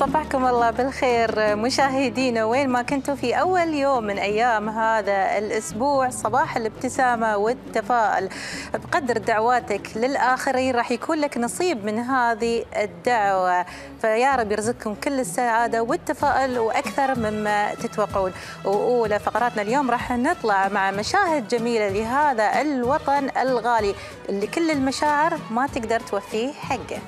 صباحكم الله بالخير مشاهدينا وين ما كنتوا في أول يوم من أيام هذا الأسبوع. صباح الابتسامة والتفاؤل، بقدر دعواتك للآخرين راح يكون لك نصيب من هذه الدعوة، فيا رب يرزقكم كل السعادة والتفاؤل وأكثر مما تتوقعون. وأولى فقراتنا اليوم راح نطلع مع مشاهد جميلة لهذا الوطن الغالي اللي كل المشاعر ما تقدر توفيه حقه.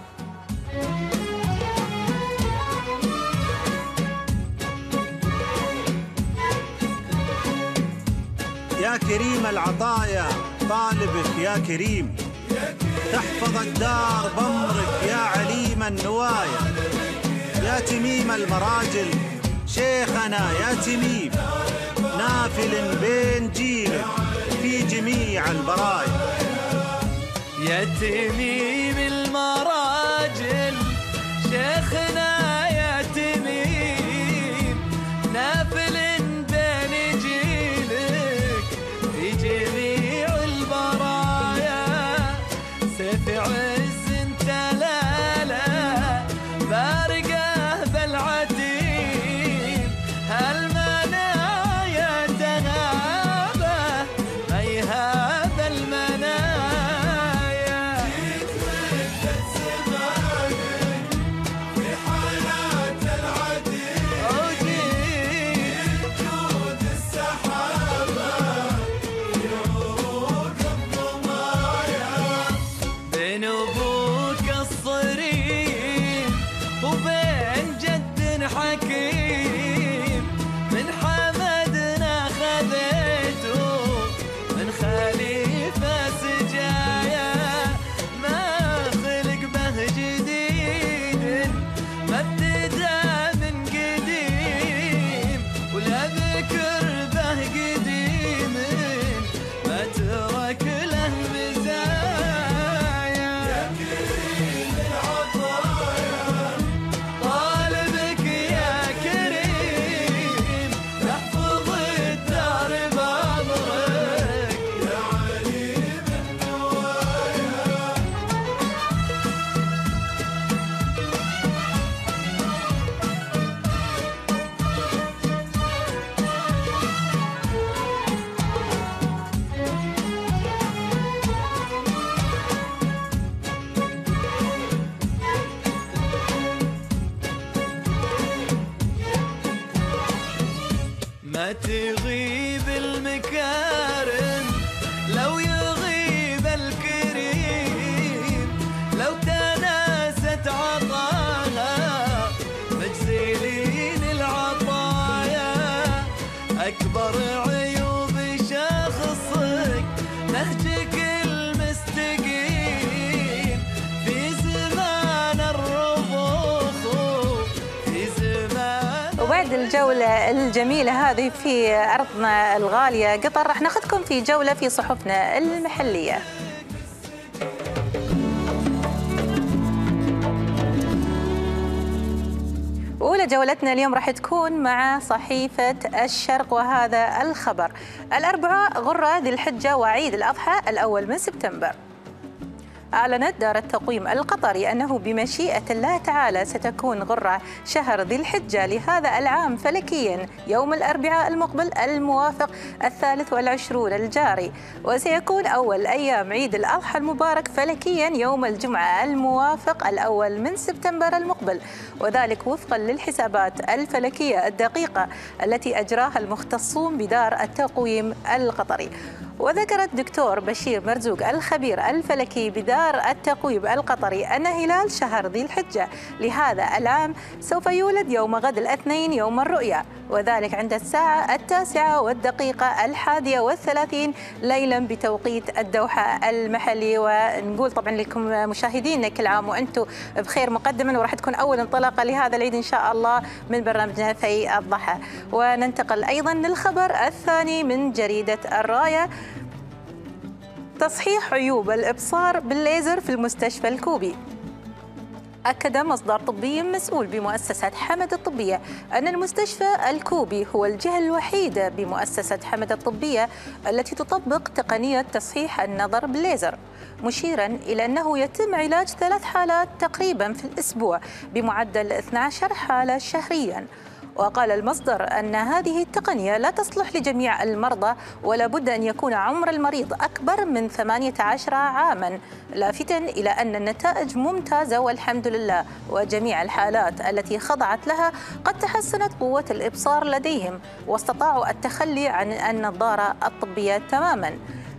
يا كريم العطايا طالبك يا كريم، تحفظ الدار بأمرك يا عليم النوايا، يا تميم المراجل شيخنا يا تميم، نافل بين جيلك في جميع البرايا. يا تميم المراجل شيخنا يا تميم، نافل الجولة الجميلة هذه في أرضنا الغالية قطر، راح ناخذكم في جولة في صحفنا المحلية. أولى جولتنا اليوم راح تكون مع صحيفة الشرق، وهذا الخبر: الأربعاء غرة ذي الحجة وعيد الأضحى الأول من سبتمبر. أعلنت دار التقويم القطري أنه بمشيئة الله تعالى ستكون غرة شهر ذي الحجة لهذا العام فلكيا يوم الأربعاء المقبل الموافق 23 الجاري، وسيكون أول أيام عيد الأضحى المبارك فلكيا يوم الجمعة الموافق 1 سبتمبر المقبل، وذلك وفقا للحسابات الفلكية الدقيقة التي أجراها المختصون بدار التقويم القطري. وذكرت دكتور بشير مرزوق الخبير الفلكي بدار التقويم القطري أن هلال شهر ذي الحجة لهذا العام سوف يولد يوم غد الاثنين يوم الرؤية، وذلك عند 19:31 ليلا بتوقيت الدوحة المحلي. ونقول طبعا لكم مشاهدينا كل عام وأنتم بخير مقدما، وراح تكون أول انطلاقة لهذا العيد إن شاء الله من برنامجنا في الضحى. وننتقل أيضا للخبر الثاني من جريدة الراية: تصحيح عيوب الإبصار بالليزر في المستشفى الكوبي. أكد مصدر طبي مسؤول بمؤسسة حمد الطبية أن المستشفى الكوبي هو الجهة الوحيدة بمؤسسة حمد الطبية التي تطبق تقنية تصحيح النظر بالليزر، مشيرا إلى أنه يتم علاج 3 حالات تقريبا في الأسبوع بمعدل 12 حالة شهريا. وقال المصدر أن هذه التقنية لا تصلح لجميع المرضى، ولا بد أن يكون عمر المريض أكبر من 18 عاما، لافتا إلى أن النتائج ممتازة والحمد لله، وجميع الحالات التي خضعت لها قد تحسنت قوة الإبصار لديهم واستطاعوا التخلي عن النظارة الطبية تماما.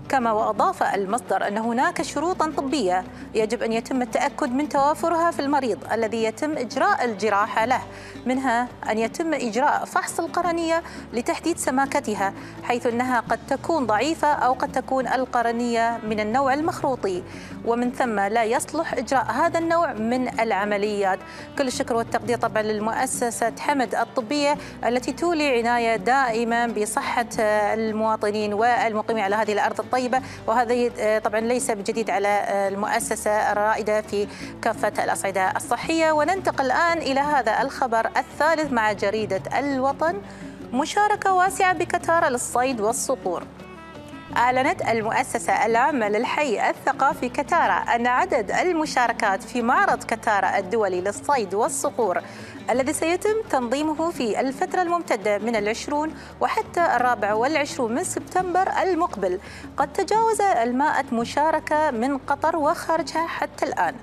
كما وأضاف المصدر أن هناك شروطا طبية يجب أن يتم التأكد من توافرها في المريض الذي يتم إجراء الجراحة له، منها أن يتم إجراء فحص القرنية لتحديد سماكتها، حيث أنها قد تكون ضعيفة أو قد تكون القرنية من النوع المخروطي، ومن ثم لا يصلح إجراء هذا النوع من العمليات. كل الشكر والتقدير طبعا للمؤسسة حمد الطبية التي تولي عناية دائما بصحة المواطنين والمقيمين على هذه الأرض الطيبة. وهذا طبعا ليس بجديد على المؤسسة الرائدة في كافة الأصعدة الصحية. وننتقل الآن إلى هذا الخبر الثالث مع جريدة الوطن: مشاركة واسعة بكتارا للصيد والصقور. أعلنت المؤسسة العامة للحي الثقافي كتارا أن عدد المشاركات في معرض كتارا الدولي للصيد والصقور الذي سيتم تنظيمه في الفترة الممتدة من 20 وحتى 24 من سبتمبر المقبل قد تجاوز 100 مشاركة من قطر وخارجها حتى الآن.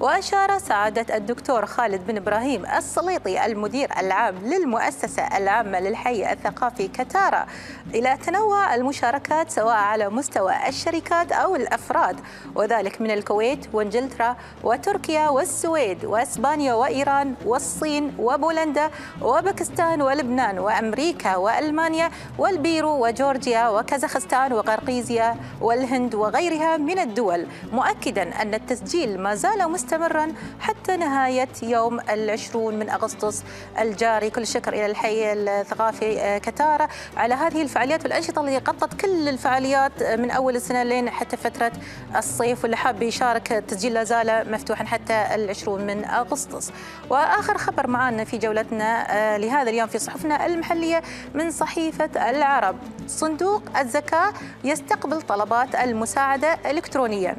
وأشار سعادة الدكتور خالد بن إبراهيم السليطي المدير العام للمؤسسة العامة للحي الثقافي كتارا إلى تنوع المشاركات سواء على مستوى الشركات أو الأفراد، وذلك من الكويت وإنجلترا وتركيا والسويد وإسبانيا وإيران والصين وبولندا وباكستان ولبنان وأمريكا وألمانيا والبيرو وجورجيا وكازاخستان وقرقيزيا والهند وغيرها من الدول، مؤكدا أن التسجيل ما زال مستمرا حتى نهاية يوم 20 من أغسطس الجاري. كل شكر إلى الحي الثقافي كتارا على هذه الفعاليات والأنشطة اللي غطت كل الفعاليات من أول السنة لين حتى فترة الصيف، واللي حاب يشارك التسجيل لا زال مفتوحا حتى 20 من أغسطس. وآخر خبر معنا في جولتنا لهذا اليوم في صحفنا المحلية من صحيفة العرب: صندوق الزكاة يستقبل طلبات المساعدة إلكترونيا.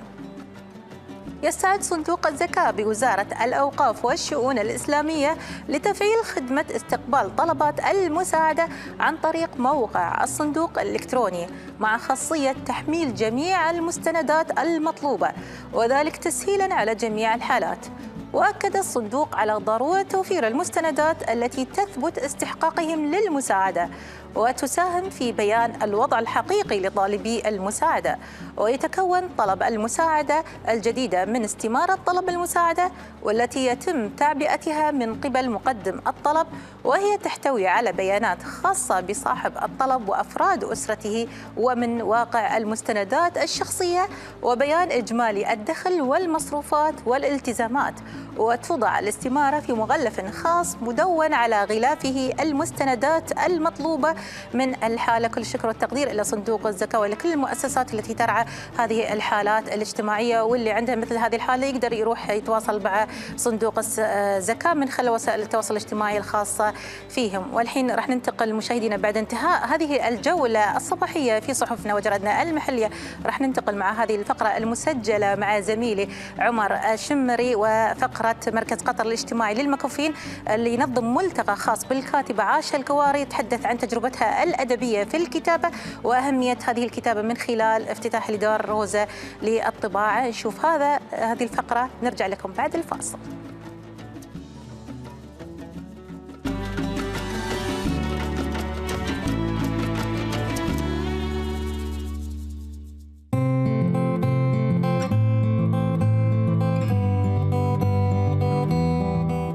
يستعد صندوق الزكاة بوزارة الأوقاف والشؤون الإسلامية لتفعيل خدمة استقبال طلبات المساعدة عن طريق موقع الصندوق الإلكتروني مع خاصية تحميل جميع المستندات المطلوبة، وذلك تسهيلا على جميع الحالات. وأكد الصندوق على ضرورة توفير المستندات التي تثبت استحقاقهم للمساعدة وتساهم في بيان الوضع الحقيقي لطالبي المساعدة. ويتكون طلب المساعدة الجديدة من استمارة طلب المساعدة والتي يتم تعبئتها من قبل مقدم الطلب، وهي تحتوي على بيانات خاصة بصاحب الطلب وأفراد أسرته ومن واقع المستندات الشخصية وبيان إجمالي الدخل والمصروفات والالتزامات. وتوضع الاستمارة في مغلف خاص مدون على غلافه المستندات المطلوبة من الحالة. كل الشكر والتقدير إلى صندوق الزكاة وإلى كل المؤسسات التي ترعى هذه الحالات الاجتماعية، واللي عنده مثل هذه الحالة يقدر يروح يتواصل مع صندوق الزكاة من خلال وسائل التواصل الاجتماعي الخاصة فيهم. والحين راح ننتقل مشاهدينا بعد انتهاء هذه الجولة الصباحية في صحفنا وجرائدنا المحلية، راح ننتقل مع هذه الفقرة المسجلة مع زميلي عمر الشمري وفقرة مركز قطر الاجتماعي للمكفوفين اللي ينظم ملتقى خاص بالكاتبة عاشة الكواري، تحدث عن تجربتها الأدبية في الكتابة وأهمية هذه الكتابة من خلال افتتاح لدار روزة للطباعة. نشوف هذه الفقرة، نرجع لكم بعد الفاصل.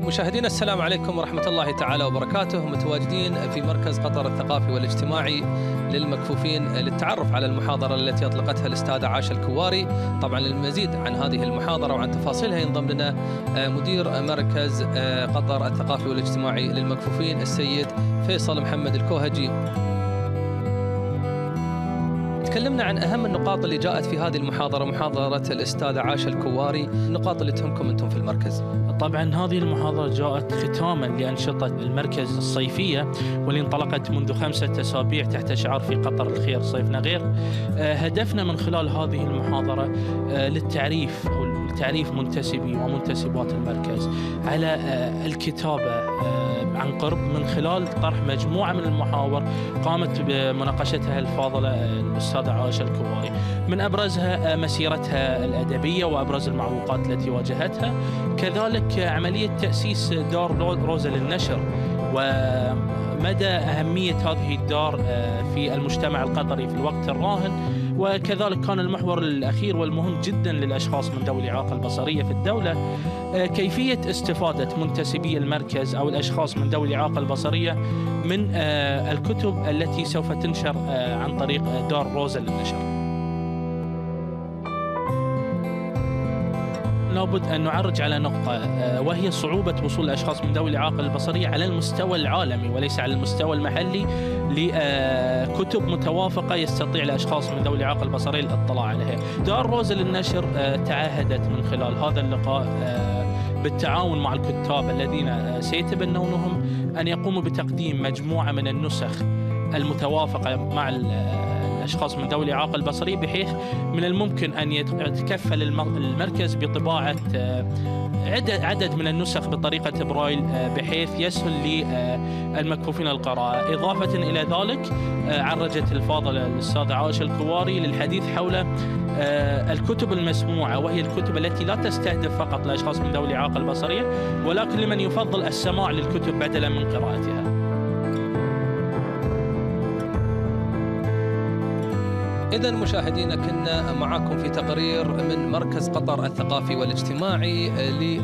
مشاهدينا السلام عليكم ورحمة الله تعالى وبركاته، متواجدين في مركز قطر الثقافي والاجتماعي للمكفوفين للتعرف على المحاضرة التي أطلقتها الأستاذة عاشة الكواري. طبعا للمزيد عن هذه المحاضرة وعن تفاصيلها ينضم لنا مدير مركز قطر الثقافي والاجتماعي للمكفوفين السيد فيصل محمد الكوهجي. تكلمنا عن أهم النقاط اللي جاءت في هذه المحاضرة، محاضرة الأستاذة عاشة الكواري، النقاط اللي تهمكم أنتم في المركز. طبعا هذه المحاضرة جاءت ختاما لأنشطة المركز الصيفية واللي انطلقت منذ 5 أسابيع تحت شعار في قطر الخير صيفنا غير. هدفنا من خلال هذه المحاضرة للتعريف أو تعريف منتسبي ومنتسبات المركز على الكتابة عن قرب من خلال طرح مجموعة من المحاور قامت بمناقشتها الفاضلة الأستاذة عاشة الكواري، من أبرزها مسيرتها الأدبية وأبرز المعوقات التي واجهتها، كذلك عملية تأسيس دار روزة للنشر ومدى أهمية هذه الدار في المجتمع القطري في الوقت الراهن، وكذلك كان المحور الأخير والمهم جدا للأشخاص من ذوي الإعاقة البصرية في الدولة كيفية استفادة منتسبي المركز أو الأشخاص من ذوي الإعاقة البصرية من الكتب التي سوف تنشر عن طريق دار روزة للنشر. لابد أن نعرج على نقطة وهي صعوبة وصول الأشخاص من ذوي الإعاقة البصرية على المستوى العالمي وليس على المستوى المحلي لكتب متوافقة يستطيع الأشخاص من ذوي الإعاقة البصرية الاطلاع عليها. دار روزة للنشر تعهدت من خلال هذا اللقاء بالتعاون مع الكتاب الذين سيتبنونهم أن يقوموا بتقديم مجموعة من النسخ المتوافقة مع الأشخاص من ذوي الإعاقة البصرية، بحيث من الممكن أن يتكفل المركز بطباعة عدد من النسخ بطريقة برايل بحيث يسهل للمكفوفين القراءة. إضافة إلى ذلك عرجت الفاضلة الأستاذة عاشة الكواري للحديث حول الكتب المسموعة، وهي الكتب التي لا تستهدف فقط لأشخاص من ذوي الإعاقة البصرية ولكن لمن يفضل السماع للكتب بدلا من قراءتها. إذا مشاهدينا كنا معكم في تقرير من مركز قطر الثقافي والاجتماعي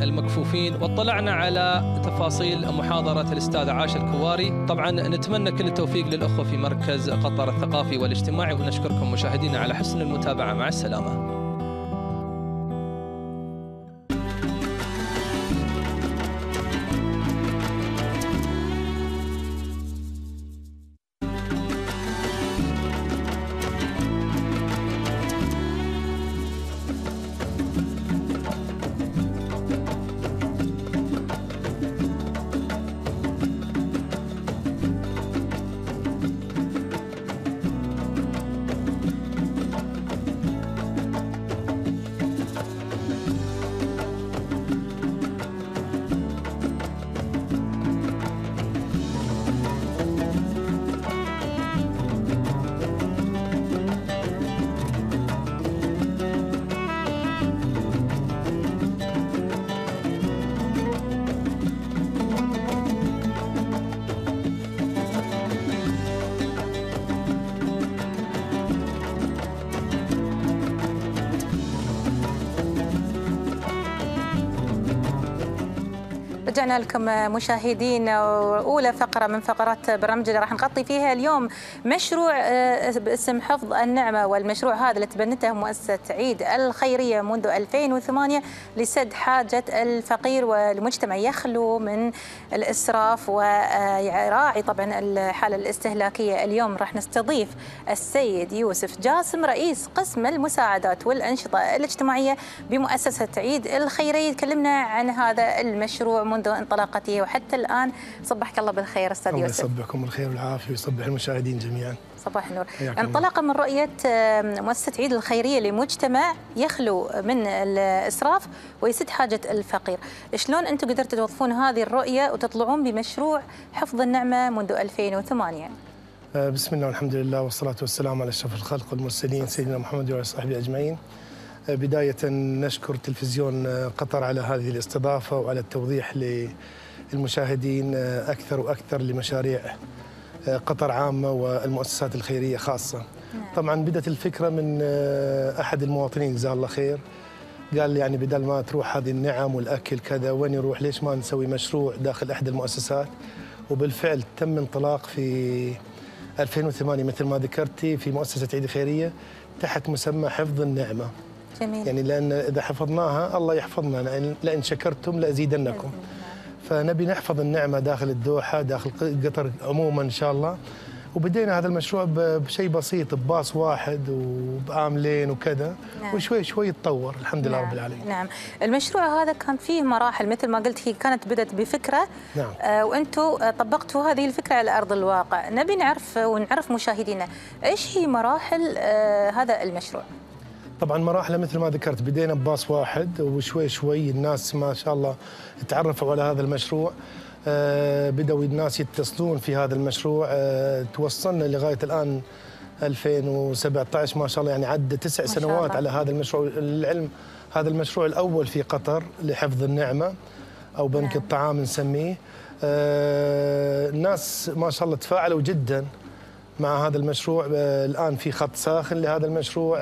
للمكفوفين، واطلعنا على تفاصيل محاضرة الأستاذة عاشة الكواري. طبعا نتمنى كل التوفيق للأخوة في مركز قطر الثقافي والاجتماعي، ونشكركم مشاهدينا على حسن المتابعة. مع السلامة. رجعنا لكم مشاهدين. أولى فقرة من فقرات برنامجنا راح نغطي فيها اليوم مشروع باسم حفظ النعمة، والمشروع هذا اللي تبنته مؤسسة عيد الخيرية منذ 2008 لسد حاجة الفقير والمجتمع يخلو من الإسراف ويراعي طبعا الحالة الاستهلاكية. اليوم راح نستضيف السيد يوسف جاسم رئيس قسم المساعدات والأنشطة الاجتماعية بمؤسسة عيد الخيرية. تكلمنا عن هذا المشروع منذ انطلاقته وحتى الآن. صبحك الله بالخير أستاذ يوسف. الله يصبحكم بالخير والعافية ويصبح المشاهدين جميعا. صباح النور. انطلاقا من رؤية مؤسسة عيد الخيرية لمجتمع يخلو من الإسراف ويسد حاجة الفقير، شلون أنتم قدرتوا توظفون هذه الرؤية وتطلعون بمشروع حفظ النعمة منذ 2008؟ بسم الله والحمد لله والصلاة والسلام على أشرف الخلق والمرسلين سيدنا محمد وعلى صحبه أجمعين. بداية نشكر تلفزيون قطر على هذه الاستضافة وعلى التوضيح للمشاهدين أكثر وأكثر لمشاريع قطر عامة والمؤسسات الخيرية خاصة. طبعا بدأت الفكرة من أحد المواطنين جزاه الله خير، قال يعني بدل ما تروح هذه النعم والأكل كذا وين يروح، ليش ما نسوي مشروع داخل أحد المؤسسات؟ وبالفعل تم انطلاق في 2008 مثل ما ذكرتي في مؤسسة عيد الخيرية تحت مسمى حفظ النعمة. جميل. يعني لأن إذا حفظناها الله يحفظنا، لأن شكرتم لأزيدنكم. فنبي نحفظ النعمة داخل الدوحة داخل قطر عموما إن شاء الله. وبدينا هذا المشروع بشيء بسيط، بباص واحد وبعاملين وكذا. نعم. وشوي شوي تطور الحمد لله. نعم. رب العالمين. نعم. المشروع هذا كان فيه مراحل مثل ما قلت، هي كانت بدت بفكرة. نعم. وأنتم طبقتوا هذه الفكرة على أرض الواقع. نبي نعرف ونعرف مشاهدينا إيش هي مراحل هذا المشروع. طبعا مراحله مثل ما ذكرت، بدينا بباص واحد وشوي شوي الناس ما شاء الله تعرفوا على هذا المشروع، بدأوا الناس يتصلون في هذا المشروع، توصلنا لغاية الآن 2017 ما شاء الله، يعني عدى 9 سنوات على هذا المشروع. العلم هذا المشروع الأول في قطر لحفظ النعمة أو بنك الطعام نسميه. الناس ما شاء الله تفاعلوا جدا مع هذا المشروع. الآن في خط ساخن لهذا المشروع،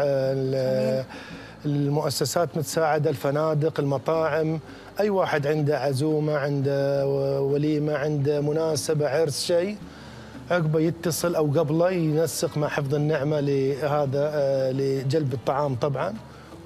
المؤسسات متساعدة، الفنادق، المطاعم، أي واحد عنده عزومة، عنده وليمة، عنده مناسبة، عرس، شيء عقبه يتصل أو قبله ينسق مع حفظ النعمة لهذا لجلب الطعام طبعاً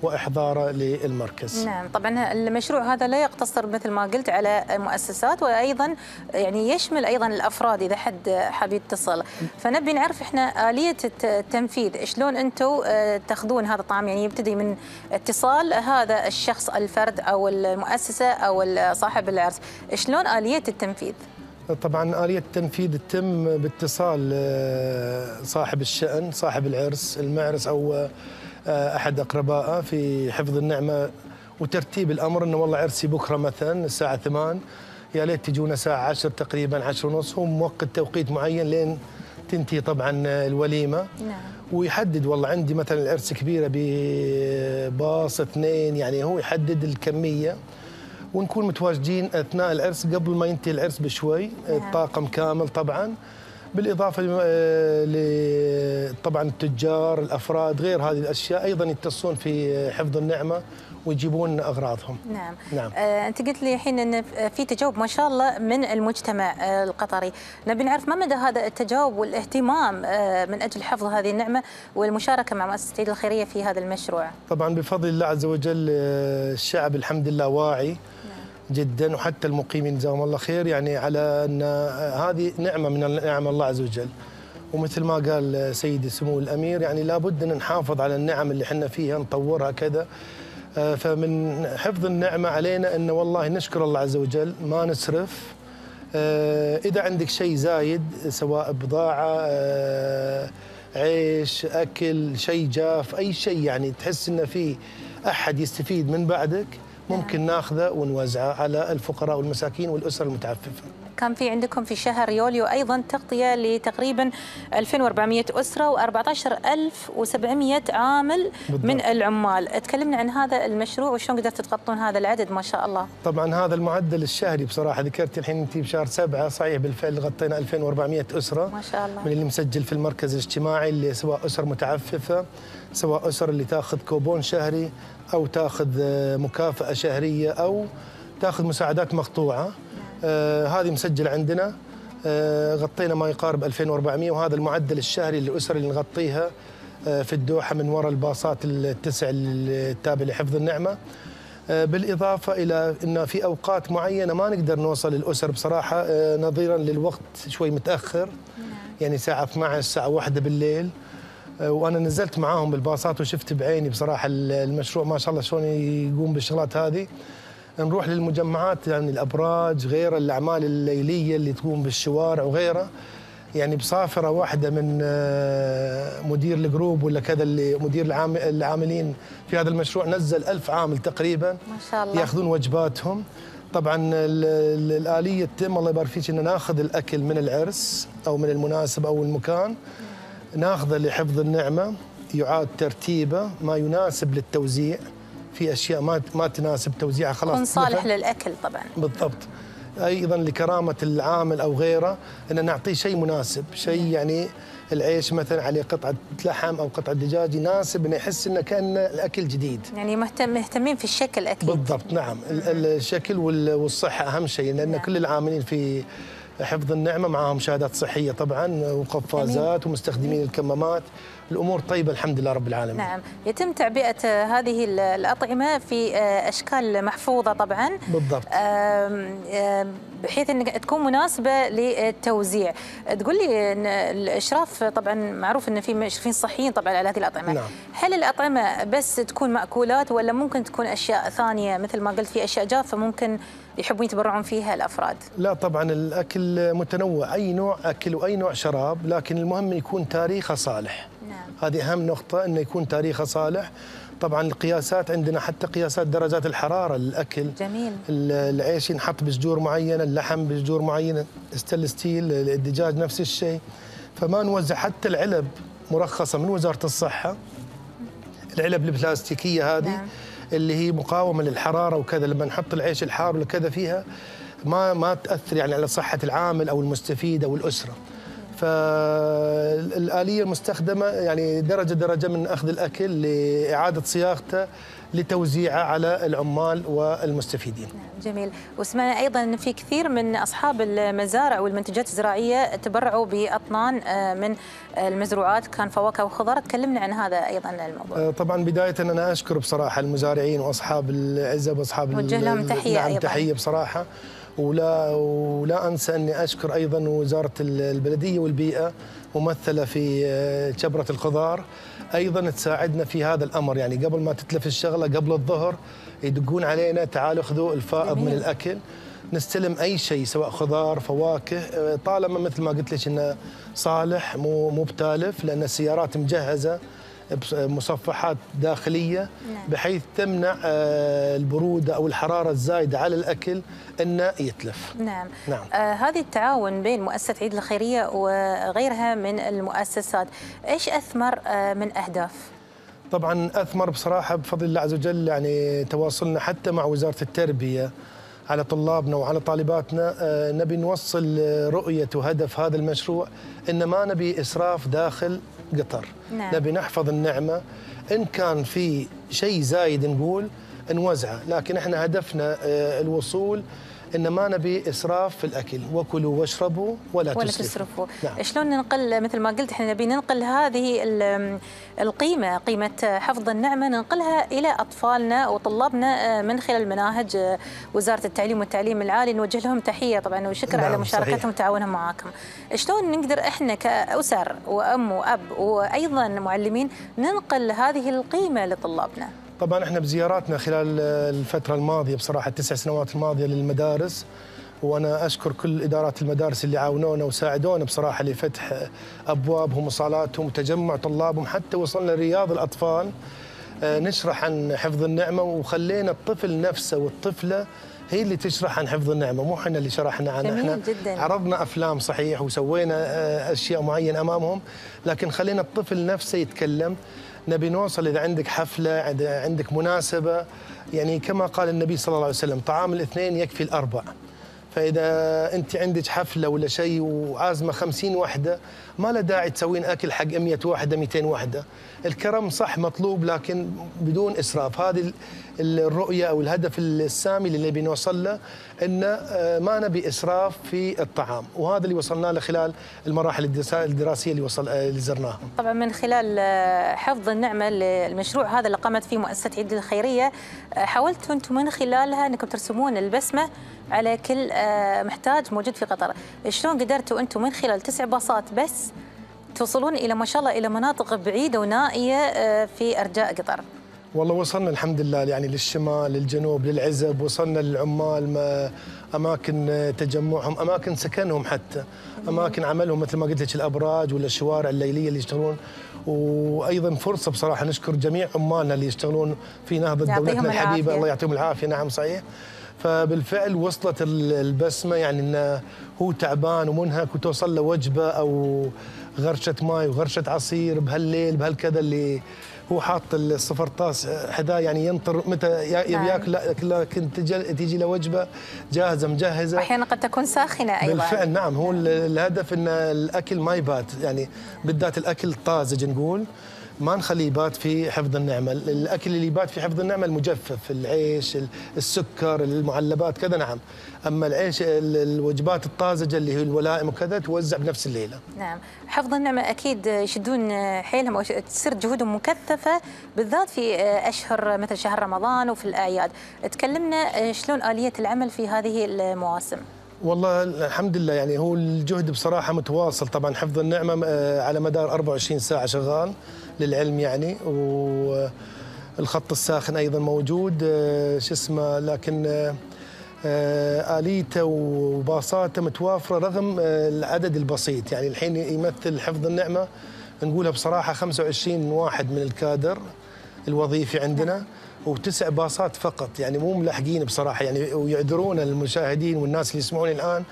وإحضاره للمركز. نعم. طبعا المشروع هذا لا يقتصر مثل ما قلت على المؤسسات، وأيضا يعني يشمل أيضا الأفراد إذا حد حاب يتصل. فنبي نعرف إحنا آلية التنفيذ شلون أنتم تاخذون هذا الطعام، يعني يبتدي من اتصال هذا الشخص الفرد أو المؤسسة أو صاحب العرس، شلون آلية التنفيذ؟ طبعا آلية التنفيذ تتم باتصال صاحب الشأن، صاحب العرس، المعرس أو أحد أقربائه في حفظ النعمة، وترتيب الأمر أنه والله عرسي بكرة مثلا الساعة 8، يا ليت تجونا الساعة 10 تقريبا، 10:30، هو موقت توقيت معين لين تنتهي طبعا الوليمة. نعم. ويحدد والله عندي مثلا العرس كبيرة بباص 2، يعني هو يحدد الكمية ونكون متواجدين أثناء العرس قبل ما ينتهي العرس بشوي. نعم. الطاقم كامل طبعا، بالإضافة طبعا التجار، الأفراد، غير هذه الأشياء أيضا يتصلون في حفظ النعمة ويجيبون أغراضهم. نعم. نعم. أنت قلت لي الحين أن في تجاوب ما شاء الله من المجتمع القطري، نبي نعرف ما مدى هذا التجاوب والاهتمام من أجل حفظ هذه النعمة والمشاركة مع مؤسسة عيد الخيرية في هذا المشروع. طبعا بفضل الله عز وجل الشعب الحمد لله واعي جدا، وحتى المقيمين جزاهم الله خير، يعني على ان هذه نعمه من نعم الله عز وجل، ومثل ما قال سيدي سمو الامير يعني لابد ان نحافظ على النعم اللي احنا فيها نطورها كذا. فمن حفظ النعمه علينا ان والله نشكر الله عز وجل، ما نسرف، اذا عندك شيء زايد سواء بضاعه، عيش، اكل، شيء جاف، اي شيء يعني تحس ان في احد يستفيد من بعدك ممكن ناخذه ونوزعه على الفقراء والمساكين والأسر المتعففة. كان في عندكم في شهر يوليو أيضا تغطية لتقريبا 2400 أسرة و14700 عامل. بالضبط. من العمال. تكلمنا عن هذا المشروع وشلون قدرتوا تغطون هذا العدد ما شاء الله. طبعا هذا المعدل الشهري بصراحة ذكرت الحين أنت بشهر 7 صحيح، بالفعل غطينا 2400 أسرة ما شاء الله من اللي مسجل في المركز الاجتماعي، اللي سواء أسر متعففة، سواء أسر اللي تاخذ كوبون شهري أو تاخذ مكافأة شهرية أو تاخذ مساعدات مقطوعة. هذه مسجلة عندنا، غطينا ما يقارب 2400، وهذا المعدل الشهري للأسر اللي نغطيها في الدوحة من وراء الباصات التسع التابعة لحفظ النعمة. بالإضافة إلى أن في أوقات معينة ما نقدر نوصل للأسر بصراحة، نظيرا للوقت شوي متأخر، يعني ساعة 12 ساعة 1 بالليل، وأنا نزلت معاهم بالباصات وشفت بعيني بصراحة المشروع ما شاء الله شلون يقوم بالشغلات هذه. نروح للمجمعات، يعني الأبراج، غير الأعمال الليلية اللي تقوم بالشوارع وغيره، يعني بصافرة واحدة من مدير الجروب ولا كذا اللي مدير العاملين في هذا المشروع نزل 1000 عامل تقريبا ما شاء الله ياخذون وجباتهم. طبعا الآلية تتم الله يبارك فيك ان ناخذ الأكل من العرس او من المناسبة او المكان، ناخذه لحفظ النعمة، يعاد ترتيبه ما يناسب للتوزيع، في اشياء ما تناسب توزيعها خلاص تكون صالح للأكل طبعا بالضبط. ايضا لكرامه العامل او غيره ان نعطيه شيء مناسب، شيء يعني العيش مثلا عليه قطعه لحم او قطعه دجاج يناسب انه يحس انه كانه الاكل جديد، يعني مهتمين في الشكل اكيد بالضبط. نعم الشكل والصحه اهم شيء، لان كل العاملين في حفظ النعمه معاهم شهادات صحيه طبعا وقفازات ومستخدمين الكمامات، الامور طيبه الحمد لله رب العالمين. نعم يتم تعبئه هذه الاطعمه في اشكال محفوظه طبعا بالضبط بحيث ان تكون مناسبه للتوزيع. تقول لي ان الاشراف طبعا معروف ان في مشرفين صحيين طبعا على هذه الاطعمه. نعم. هل الاطعمه بس تكون ماكولات ولا ممكن تكون اشياء ثانيه مثل ما قلت في اشياء جافه ممكن يحبون يتبرعون فيها الافراد؟ لا طبعا الاكل متنوع، اي نوع اكل واي نوع شراب، لكن المهم يكون تاريخه صالح. هذه أهم نقطة، أنه يكون تاريخه صالح. طبعاً القياسات عندنا حتى قياسات درجات الحرارة للأكل. جميل. العيش ينحط بشجور معينة، اللحم بشجور معينة، ستيل، الدجاج نفس الشيء. فما نوزع حتى العلب مرخصة من وزارة الصحة، العلب البلاستيكية هذه. نعم. اللي هي مقاومة للحرارة وكذا، لما نحط العيش الحار وكذا فيها ما تأثر يعني على صحة العامل أو المستفيد أو الأسرة. فالآلية المستخدمة يعني درجة من أخذ الأكل لإعادة صياغته لتوزيعه على العمال والمستفيدين. جميل. وسمعنا أيضا أن في كثير من أصحاب المزارع والمنتجات الزراعية تبرعوا بأطنان من المزروعات، كان فواكه وخضار، تكلمنا عن هذا أيضا الموضوع. طبعا بداية أنا أشكر بصراحة المزارعين وأصحاب العزة وأصحاب وجه لهم تحية. نعم تحية بصراحة. ولا أنسى أني أشكر أيضاً وزارة البلدية والبيئة ممثلة في شبرة الخضار، أيضاً تساعدنا في هذا الأمر، يعني قبل ما تتلف الشغلة قبل الظهر يدقون علينا تعالوا خذوا الفائض من الأكل، نستلم أي شيء سواء خضار فواكه، طالما مثل ما قلت لك أنه صالح مو بتالف، لأن السيارات مجهزة مصفحات داخلية بحيث تمنع البرودة أو الحرارة الزايدة على الأكل أنه يتلف. نعم. نعم. هذه التعاون بين مؤسسة عيد الخيرية وغيرها من المؤسسات، إيش أثمر من أهداف؟ طبعا أثمر بصراحة بفضل الله عز وجل يعني تواصلنا حتى مع وزارة التربية على طلابنا وعلى طالباتنا، نبي نوصل رؤية وهدف هذا المشروع أن ما نبي إسراف داخل قطر. نعم. نبي نحفظ النعمة، إن كان في شيء زايد نقول نوزعه، لكن إحنا هدفنا الوصول إن ما نبي إسراف في الأكل، وكلوا واشربوا ولا تسرفوا. نعم. شلون ننقل مثل ما قلت إحنا نبي ننقل هذه القيمة، قيمة حفظ النعمة، ننقلها إلى أطفالنا وطلابنا من خلال مناهج وزارة التعليم والتعليم العالي، نوجه لهم تحية طبعا وشكر. نعم. على مشاركتهم وتعاونهم معاكم. شلون نقدر إحنا كأسر وأم وأب وأيضا معلمين ننقل هذه القيمة لطلابنا؟ طبعا احنا بزياراتنا خلال الفترة الماضية بصراحة 9 سنوات الماضية للمدارس، وانا اشكر كل ادارات المدارس اللي عاونونا وساعدونا بصراحة لفتح ابوابهم وصالاتهم وتجمع طلابهم، حتى وصلنا لرياض الاطفال نشرح عن حفظ النعمة، وخلينا الطفل نفسه والطفلة هي اللي تشرح عن حفظ النعمة، مو احنا اللي شرحنا عنه. احنا جداً. عرضنا افلام صحيح وسوينا اشياء معينة امامهم، لكن خلينا الطفل نفسه يتكلم. نبي نوصل إذا عندك حفلة، عندك مناسبة، يعني كما قال النبي صلى الله عليه وسلم طعام الاثنين يكفي الأربع. فإذا أنت عندك حفلة ولا شيء وعازمة 50 وحدة ما له داعي تسوين أكل حق 100 وحدة 200 وحدة. الكرم صح مطلوب لكن بدون إسراف. هذه الرؤية أو الهدف السامي اللي بنوصل له أن ما نبي إسراف في الطعام، وهذا اللي وصلنا له خلال المراحل الدراسية اللي زرناها. طبعا من خلال حفظ النعمة المشروع هذا اللي قامت فيه مؤسسة عيد الخيرية، حاولتوا أنتم من خلالها أنكم ترسمون البسمة على كل محتاج موجود في قطر. شلون قدرتوا أنتم من خلال 9 باصات بس توصلون إلى ما شاء الله إلى مناطق بعيدة ونائية في أرجاء قطر؟ والله وصلنا الحمد لله يعني للشمال، للجنوب، للعزب، وصلنا للعمال، أماكن تجمعهم، أماكن سكنهم، حتى أماكن عملهم مثل ما قلت لك الأبراج ولا الشوارع الليلية اللي يشتغلون. وأيضا فرصة بصراحة نشكر جميع عمالنا اللي يشتغلون في نهضة دولتنا الحبيبة، الله يعطيهم العافية. نعم صحيح. فبالفعل وصلت البسمة يعني أنه هو تعبان ومنهك وتوصل له وجبة أو غرشة ماء وغرشة عصير بهالليل بهالكذا، اللي هو حاط الصفرطاس حدا يعني ينطر متى ياكل، لكن تجي له وجبة جاهزة مجهزة، أحيانا قد تكون ساخنة أيضا. بالفعل نعم، هو الهدف أن الأكل ما يبات، يعني بالذات الأكل الطازج نقول ما نخليه يبات في حفظ النعمة. الأكل اللي يبات في حفظ النعمة المجفف، العيش، السكر، المعلبات كذا. نعم. أما العيش الوجبات الطازجة اللي هي الولائم وكذا توزع بنفس الليلة. نعم. حفظ النعمة أكيد يشدون حيلهم أو تصير جهودهم مكثفة بالذات في أشهر مثل شهر رمضان وفي الأعياد. تكلمنا شلون آلية العمل في هذه المواسم؟ والله الحمد لله يعني هو الجهد بصراحة متواصل. طبعا حفظ النعمة على مدار 24 ساعة شغال للعلم يعني، والخط الساخن أيضا موجود شو اسمه، لكن آليته وباصاته متوافرة رغم العدد البسيط. يعني الحين يمثل حفظ النعمة نقولها بصراحة 25 واحد من الكادر الوظيفي عندنا، و9 باصات فقط، يعني مو ملاحقين بصراحه يعني. ويعذرون المشاهدين والناس اللي يسمعون الان،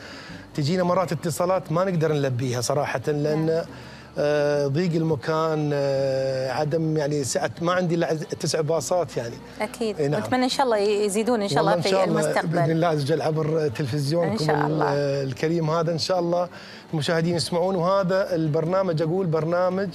تجينا مرات اتصالات ما نقدر نلبيها صراحه لان ضيق المكان، عدم يعني سعه، ما عندي الا 9 باصات يعني. اكيد. نعم. ونتمنى ان شاء الله يزيدون ان شاء الله في المستقبل باذن الله عز وجل عبر تلفزيونكم الكريم هذا. ان شاء الله المشاهدين يسمعون. وهذا البرنامج اقول برنامج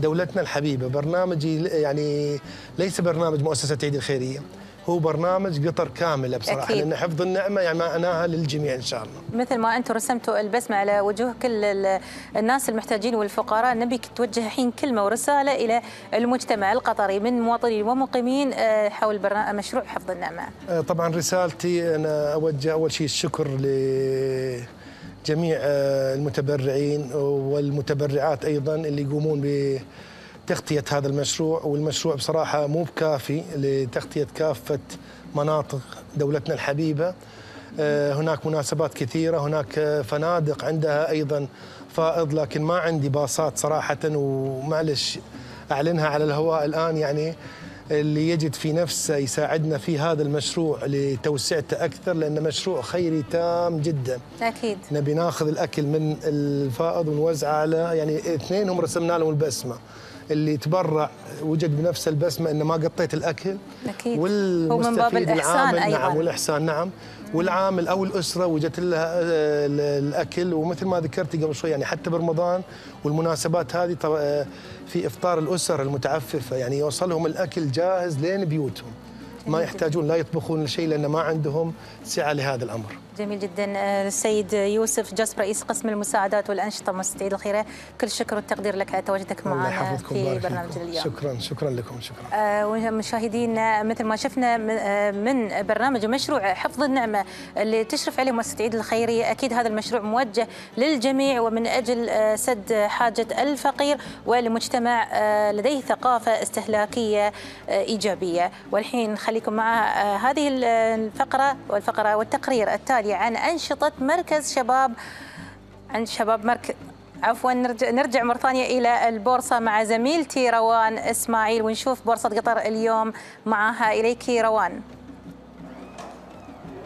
دولتنا الحبيبة، برنامج يعني ليس برنامج مؤسسة عيد الخيرية، هو برنامج قطر كاملة بصراحة. أكيد. لأن حفظ النعمة يعني معناها للجميع إن شاء الله. مثل ما أنتم رسمتوا البسمة على وجوه كل الناس المحتاجين والفقراء، نبيك توجه الحين كلمة ورسالة إلى المجتمع القطري من مواطنين ومقيمين حول برنامج مشروع حفظ النعمة. طبعا رسالتي أنا أوجه أول شيء الشكر جميع المتبرعين والمتبرعات أيضا اللي يقومون بتغطية هذا المشروع. والمشروع بصراحة مو بكافي لتغطية كافة مناطق دولتنا الحبيبة. هناك مناسبات كثيرة، هناك فنادق عندها أيضا فائض، لكن ما عندي باصات صراحة، ومعلش أعلنها على الهواء الآن. يعني اللي يجد في نفسه يساعدنا في هذا المشروع لتوسعته أكثر، لأنه مشروع خيري تام جدا. أكيد. نبي ناخذ الأكل من الفائض ونوزعه على يعني 2 هم رسمنا لهم البسمة، اللي تبرع وجد بنفسه البسمة إنه ما قطيت الأكل. أكيد. والمستفيد العامل أيضاً. نعم والإحسان. نعم. والعامل أو الأسرة وجدت لها الأكل. ومثل ما ذكرتي قبل شوي يعني حتى برمضان والمناسبات هذه في إفطار الأسر المتعففة يعني يوصلهم الأكل جاهز لين بيوتهم، ما يحتاجون لا يطبخون شيء لأن ما عندهم سعة لهذا الأمر. جميل جدا. السيد يوسف جاسم رئيس قسم المساعدات والأنشطة مؤسسة عيد الخيرية، كل شكر والتقدير لك على تواجدك معنا في برنامج اليوم. شكرا. شكرا لكم. شكرا. ومشاهدينا مثل ما شفنا من برنامج مشروع حفظ النعمة اللي تشرف عليه مؤسسة عيد الخيرية، أكيد هذا المشروع موجه للجميع ومن أجل سد حاجة الفقير ولمجتمع لديه ثقافة استهلاكية إيجابية. والحين نخليكم مع هذه الفقرة والتقرير التالي عن أنشطة مركز شباب نرجع مرة ثانية إلى البورصة مع زميلتي روان إسماعيل ونشوف بورصة قطر اليوم معها. إليك روان.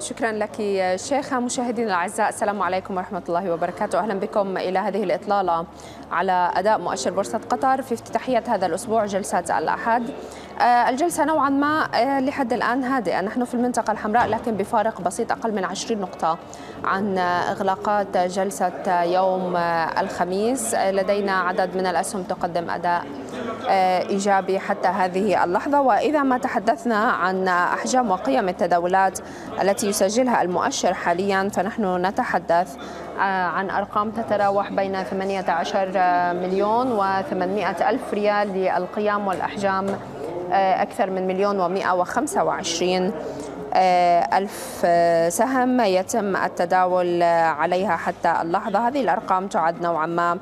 شكرا لك شيخة. مشاهدينا الأعزاء السلام عليكم ورحمة الله وبركاته، أهلا بكم إلى هذه الإطلالة على أداء مؤشر بورصة قطر في افتتاحية هذا الأسبوع جلسة الأحد. الجلسة نوعا ما لحد الآن هادئة، نحن في المنطقة الحمراء لكن بفارق بسيط أقل من 20 نقطة عن إغلاقات جلسة يوم الخميس. لدينا عدد من الأسهم تقدم أداء إيجابي حتى هذه اللحظة، وإذا ما تحدثنا عن أحجام وقيم التداولات التي يسجلها المؤشر حاليا فنحن نتحدث عن أرقام تتراوح بين 18 مليون و800 ألف ريال للقيام، والأحجام أكثر من 1,125,000 سهم يتم التداول عليها حتى اللحظة. هذه الأرقام تعد نوعا ما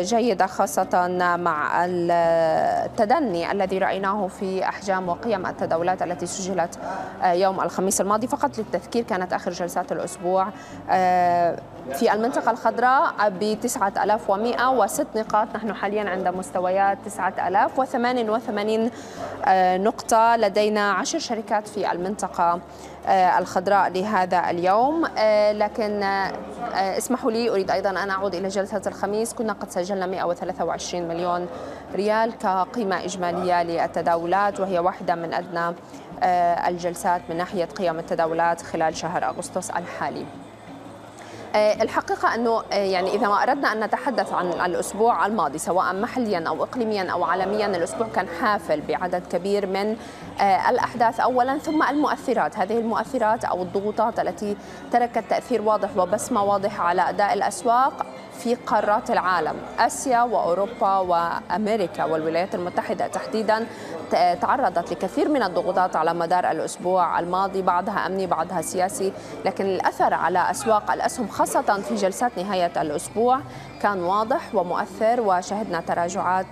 جيدة خاصة مع التدني الذي رأيناه في أحجام وقيم التداولات التي سجلت يوم الخميس الماضي. فقط للتذكير كانت آخر جلسات الأسبوع في المنطقة الخضراء ب 9106 نقاط، نحن حاليا عند مستويات 9088 نقطة. لدينا 10 شركات في المنطقة الخضراء لهذا اليوم. لكن اسمحوا لي أريد أيضا أن أعود إلى جلسة الخميس، كنا قد سجلنا 123 مليون ريال كقيمة إجمالية للتداولات، وهي واحدة من أدنى الجلسات من ناحية قيم التداولات خلال شهر أغسطس الحالي. الحقيقة أنه يعني إذا ما أردنا أن نتحدث عن الأسبوع الماضي سواء محليا أو إقليميا أو عالميا، الأسبوع كان حافل بعدد كبير من الأحداث أولا، ثم المؤثرات، هذه المؤثرات أو الضغوطات التي تركت تأثير واضح وبصمة واضحة على أداء الأسواق في قارات العالم، آسيا وأوروبا وأمريكا والولايات المتحدة تحديدا تعرضت لكثير من الضغوطات على مدار الأسبوع الماضي، بعضها أمني بعضها سياسي، لكن الأثر على أسواق الأسهم خاصة في جلسات نهاية الأسبوع كان واضح ومؤثر، وشهدنا تراجعات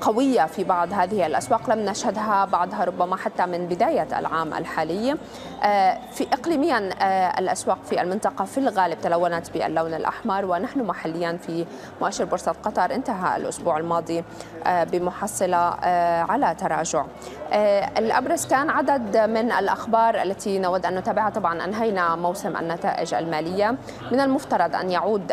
قوية في بعض هذه الأسواق لم نشهدها بعضها ربما حتى من بداية العام الحالي. في إقليميا الأسواق في المنطقة في الغالب تلونت باللون الأحمر، ونحن محليا في مؤشر بورصة قطر انتهى الأسبوع الماضي بمحصلة على تراجع. الأبرز كان عدد من الأخبار التي نود أن نتابعها، طبعا أنهينا موسم النتائج المالية، من المفترض أن يعود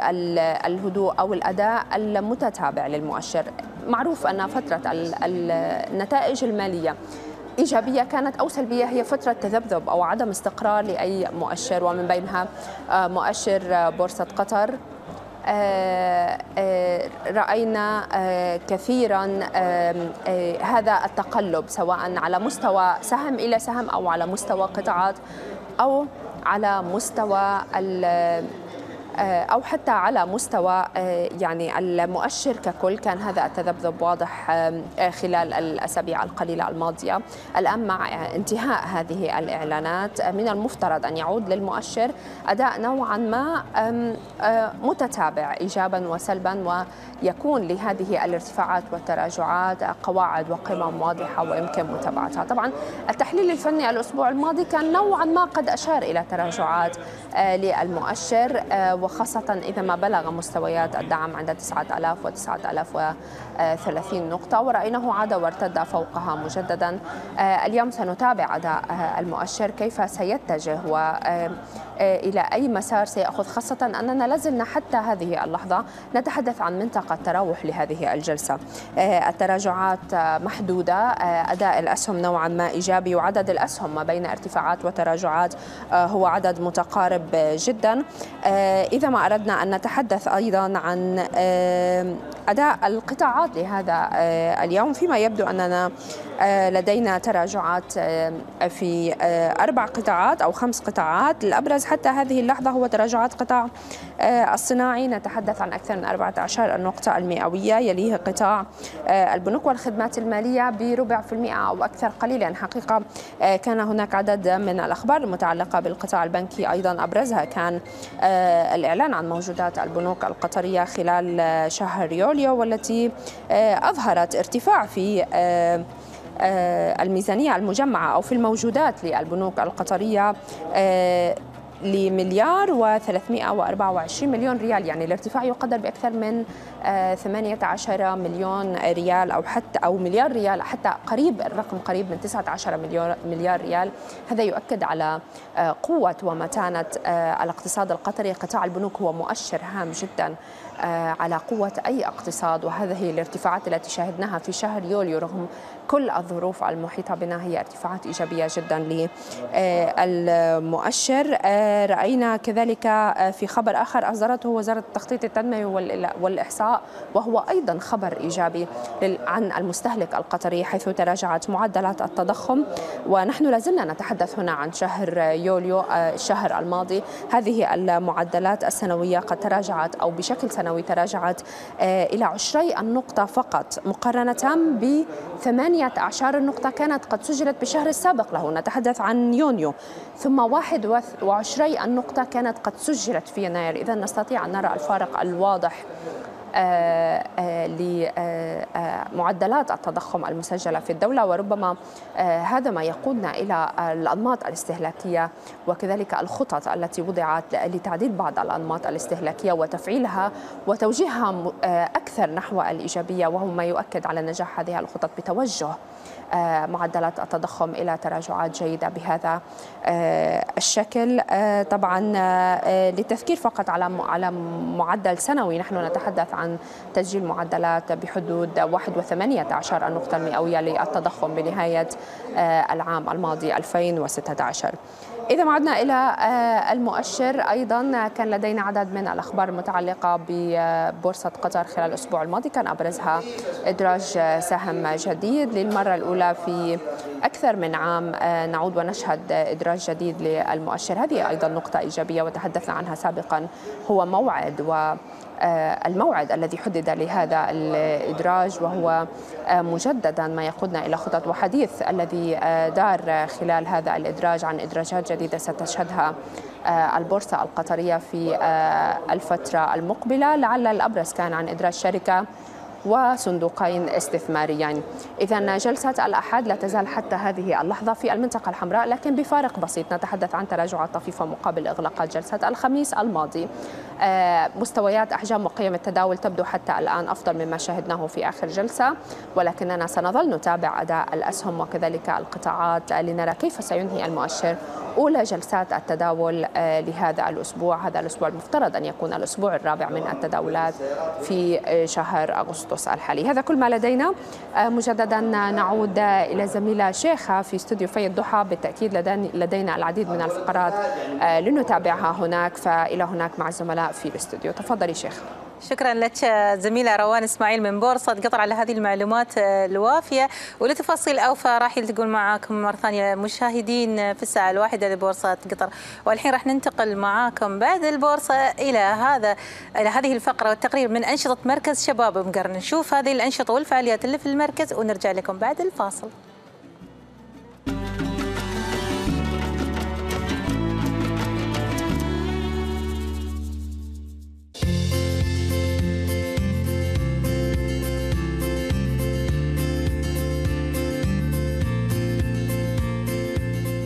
الهدوء أو الأداء المتتابع للمؤشر. معروف أن فترة النتائج المالية إيجابية كانت أو سلبية هي فترة تذبذب أو عدم استقرار لأي مؤشر، ومن بينها مؤشر بورصة قطر رأينا كثيرا هذا التقلب سواء على مستوى سهم إلى سهم أو على مستوى قطاعات أو على مستوى أو حتى على مستوى يعني المؤشر ككل، كان هذا التذبذب واضح خلال الأسابيع القليلة الماضية. الآن مع انتهاء هذه الإعلانات من المفترض أن يعود للمؤشر أداء نوعا ما متتابع إيجابا وسلبا، ويكون لهذه الارتفاعات والتراجعات قواعد وقمم واضحة ويمكن متابعتها. طبعا التحليل الفني الأسبوع الماضي كان نوعا ما قد أشار إلى تراجعات للمؤشر، وخاصة إذا ما بلغ مستويات الدعم عند 9000 و 9030 نقطة، ورأيناه عاد وارتد فوقها مجددا. اليوم سنتابع أداء المؤشر كيف سيتجه وإلى أي مسار سيأخذ، خاصة أننا لازلنا حتى هذه اللحظة نتحدث عن منطقة تراوح لهذه الجلسة. التراجعات محدودة، أداء الأسهم نوعا ما إيجابي، وعدد الأسهم ما بين ارتفاعات وتراجعات هو عدد متقارب جدا. إذا ما أردنا أن نتحدث أيضا عن أداء القطاعات لهذا اليوم، فيما يبدو أننا لدينا تراجعات في 4 قطاعات أو 5 قطاعات. الأبرز حتى هذه اللحظة هو تراجعات قطاع الصناعي، نتحدث عن أكثر من 14 النقطة المئوية، يليه قطاع البنوك والخدمات المالية ب0.5% أو أكثر قليلا. حقيقة كان هناك عدد من الأخبار المتعلقة بالقطاع البنكي، أيضا أبرزها كان الإعلان عن موجودات البنوك القطرية خلال شهر يوليو، والتي أظهرت ارتفاع في الميزانية المجمعة أو في الموجودات للبنوك القطرية لمليار و324 مليون ريال، يعني الارتفاع يقدر بأكثر من 18 مليون ريال أو مليار ريال، حتى قريب الرقم قريب من 19 مليار ريال. هذا يؤكد على قوة ومتانة الاقتصاد القطري. قطاع البنوك هو مؤشر هام جدا على قوة أي اقتصاد، وهذه الارتفاعات التي شاهدناها في شهر يوليو رغم كل الظروف المحيطة بنا هي ارتفاعات إيجابية جدا للمؤشر. رأينا كذلك في خبر آخر أصدرته وزارة التخطيط التنموي والإحصاء، وهو أيضا خبر إيجابي عن المستهلك القطري، حيث تراجعت معدلات التضخم، ونحن لازلنا نتحدث هنا عن شهر يوليو الشهر الماضي. هذه المعدلات السنوية قد تراجعت أو بشكل سنوي تراجعت إلى 20 النقطة فقط، مقارنة ب 18 نقطة كانت قد سجلت بشهر السابق له، نتحدث عن يونيو، ثم 21 النقطة كانت قد سجلت في يناير. إذا نستطيع أن نرى الفارق الواضح لمعدلات التضخم المسجلة في الدولة، وربما هذا ما يقودنا إلى الأنماط الاستهلاكية وكذلك الخطط التي وضعت لتعديل بعض الأنماط الاستهلاكية وتفعيلها وتوجيهها أكثر نحو الإيجابية، وهو ما يؤكد على نجاح هذه الخطط بتوجه معدلات التضخم إلى تراجعات جيدة بهذا الشكل. طبعا للتذكير فقط على معدل سنوي، نحن نتحدث عن تسجيل معدلات بحدود 1.18 النقطة المئوية للتضخم بنهاية العام الماضي 2016. إذا ما عدنا إلى المؤشر، أيضا كان لدينا عدد من الأخبار المتعلقة ببورصة قطر خلال الأسبوع الماضي، كان أبرزها إدراج سهم جديد للمرة الأولى في أكثر من عام، نعود ونشهد إدراج جديد للمؤشر. هذه أيضا نقطة إيجابية وتحدثنا عنها سابقا، هو موعد الموعد الذي حدد لهذا الإدراج وهو مجددا، ما يقودنا إلى خطط وحديث الذي دار خلال هذا الإدراج عن إدراجات جديدة ستشهدها البورصة القطرية في الفترة المقبلة. لعل الأبرز كان عن إدراج شركة وصندوقين استثماريين. إذا جلسة الأحد لا تزال حتى هذه اللحظة في المنطقة الحمراء، لكن بفارق بسيط، نتحدث عن تراجعات طفيفة مقابل إغلاقات جلسة الخميس الماضي. مستويات أحجام وقيم التداول تبدو حتى الآن أفضل مما شاهدناه في آخر جلسة، ولكننا سنظل نتابع أداء الأسهم وكذلك القطاعات لنرى كيف سينهي المؤشر أولى جلسات التداول لهذا الأسبوع. هذا الأسبوع المفترض أن يكون الأسبوع الرابع من التداولات في شهر أغسطس الحالي. هذا كل ما لدينا. مجددا نعود إلى زميلة شيخة في استوديو في الضحى. بالتأكيد لدينا العديد من الفقرات لنتابعها هناك، فإلى هناك مع الزملاء في الاستوديو. تفضلي شيخة. شكرا لك زميلة روان اسماعيل من بورصة قطر على هذه المعلومات الوافية ولتفاصيل أوفى. راح تكون معاكم مرة ثانية مشاهدين في الساعة 1 لبورصة قطر. والحين راح ننتقل معاكم بعد البورصة إلى هذه الفقرة والتقرير من أنشطة مركز شباب المقرن. نشوف هذه الأنشطة والفعاليات اللي في المركز ونرجع لكم بعد الفاصل.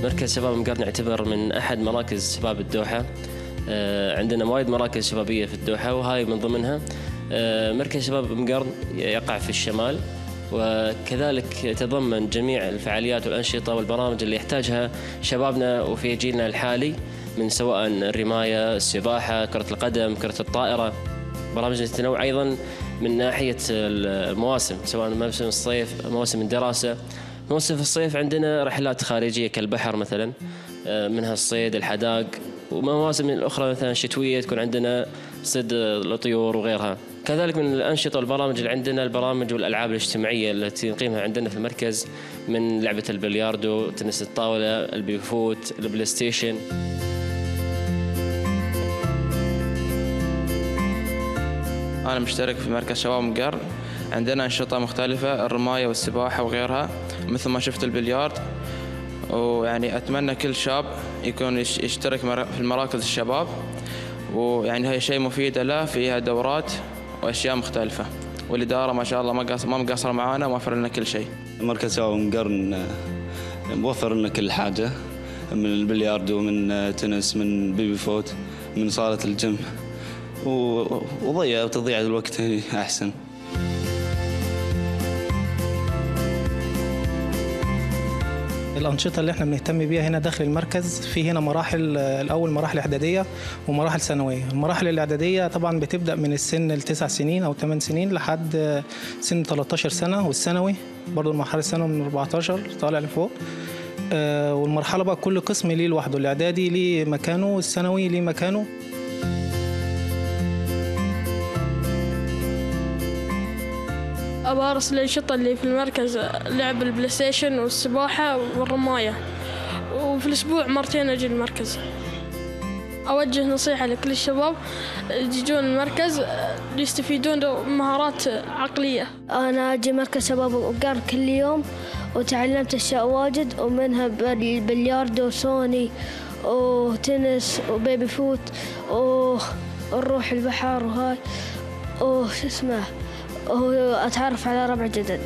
مركز شباب المقرن يعتبر من أحد مراكز شباب الدوحة. عندنا وايد مراكز شبابية في الدوحة وهاي من ضمنها. مركز شباب المقرن يقع في الشمال، وكذلك يتضمن جميع الفعاليات والأنشطة والبرامج اللي يحتاجها شبابنا وفي جيلنا الحالي، من سواء الرماية، السباحة، كرة القدم، كرة الطائرة. برامج تتنوع أيضا من ناحية المواسم، سواء موسم الصيف، موسم الدراسة. موسم الصيف عندنا رحلات خارجية كالبحر مثلا، منها الصيد، الحداق، ومواسم الأخرى مثلا شتوية تكون عندنا صيد الطيور وغيرها. كذلك من الأنشطة والبرامج اللي عندنا البرامج والألعاب الاجتماعية التي نقيمها عندنا في المركز، من لعبة البلياردو، تنس الطاولة، البيفوت، البلاي ستيشن. أنا مشترك في مركز شباب مقرن، عندنا أنشطة مختلفة، الرماية والسباحة وغيرها، مثل ما شفت البليارد. ويعني أتمنى كل شاب يكون يشترك في المراكز الشباب، ويعني هاي شيء مفيد له، فيها دورات وأشياء مختلفة، والإدارة ما شاء الله ما مقصرة معانا، موفر لنا كل شيء. مركز شباب المقرن موفر لنا كل حاجة، من البلياردو، من تنس، من بيبي فوت، من صالة الجيم، وضيع تضيع الوقت هنا أحسن. الأنشطة اللي احنا بنهتم بيها هنا داخل المركز، في هنا مراحل. الأول مراحل إعدادية ومراحل ثانوية. المراحل الإعدادية طبعا بتبدأ من السن 9 سنين أو 8 سنين لحد سن 13 سنة، والثانوي برضو المرحلة الثانوية من 14 طالع لفوق. والمرحلة بقى كل قسم ليه لوحده، الإعدادي ليه مكانه والثانوي ليه مكانه. أمارس الأنشطة اللي في المركز لعب البلاي ستيشن والسباحة والرماية، وفي الأسبوع مرتين أجي المركز. أوجه نصيحة لكل الشباب يجون المركز يستفيدون مهارات عقلية. أنا أجي مركز شباب وقار كل يوم وتعلمت أشياء واجد، ومنها بلياردو وسوني وتنس وبيبي فوت ونروح البحر وهاي وش اسمه، وأتعرف على ربع جدد.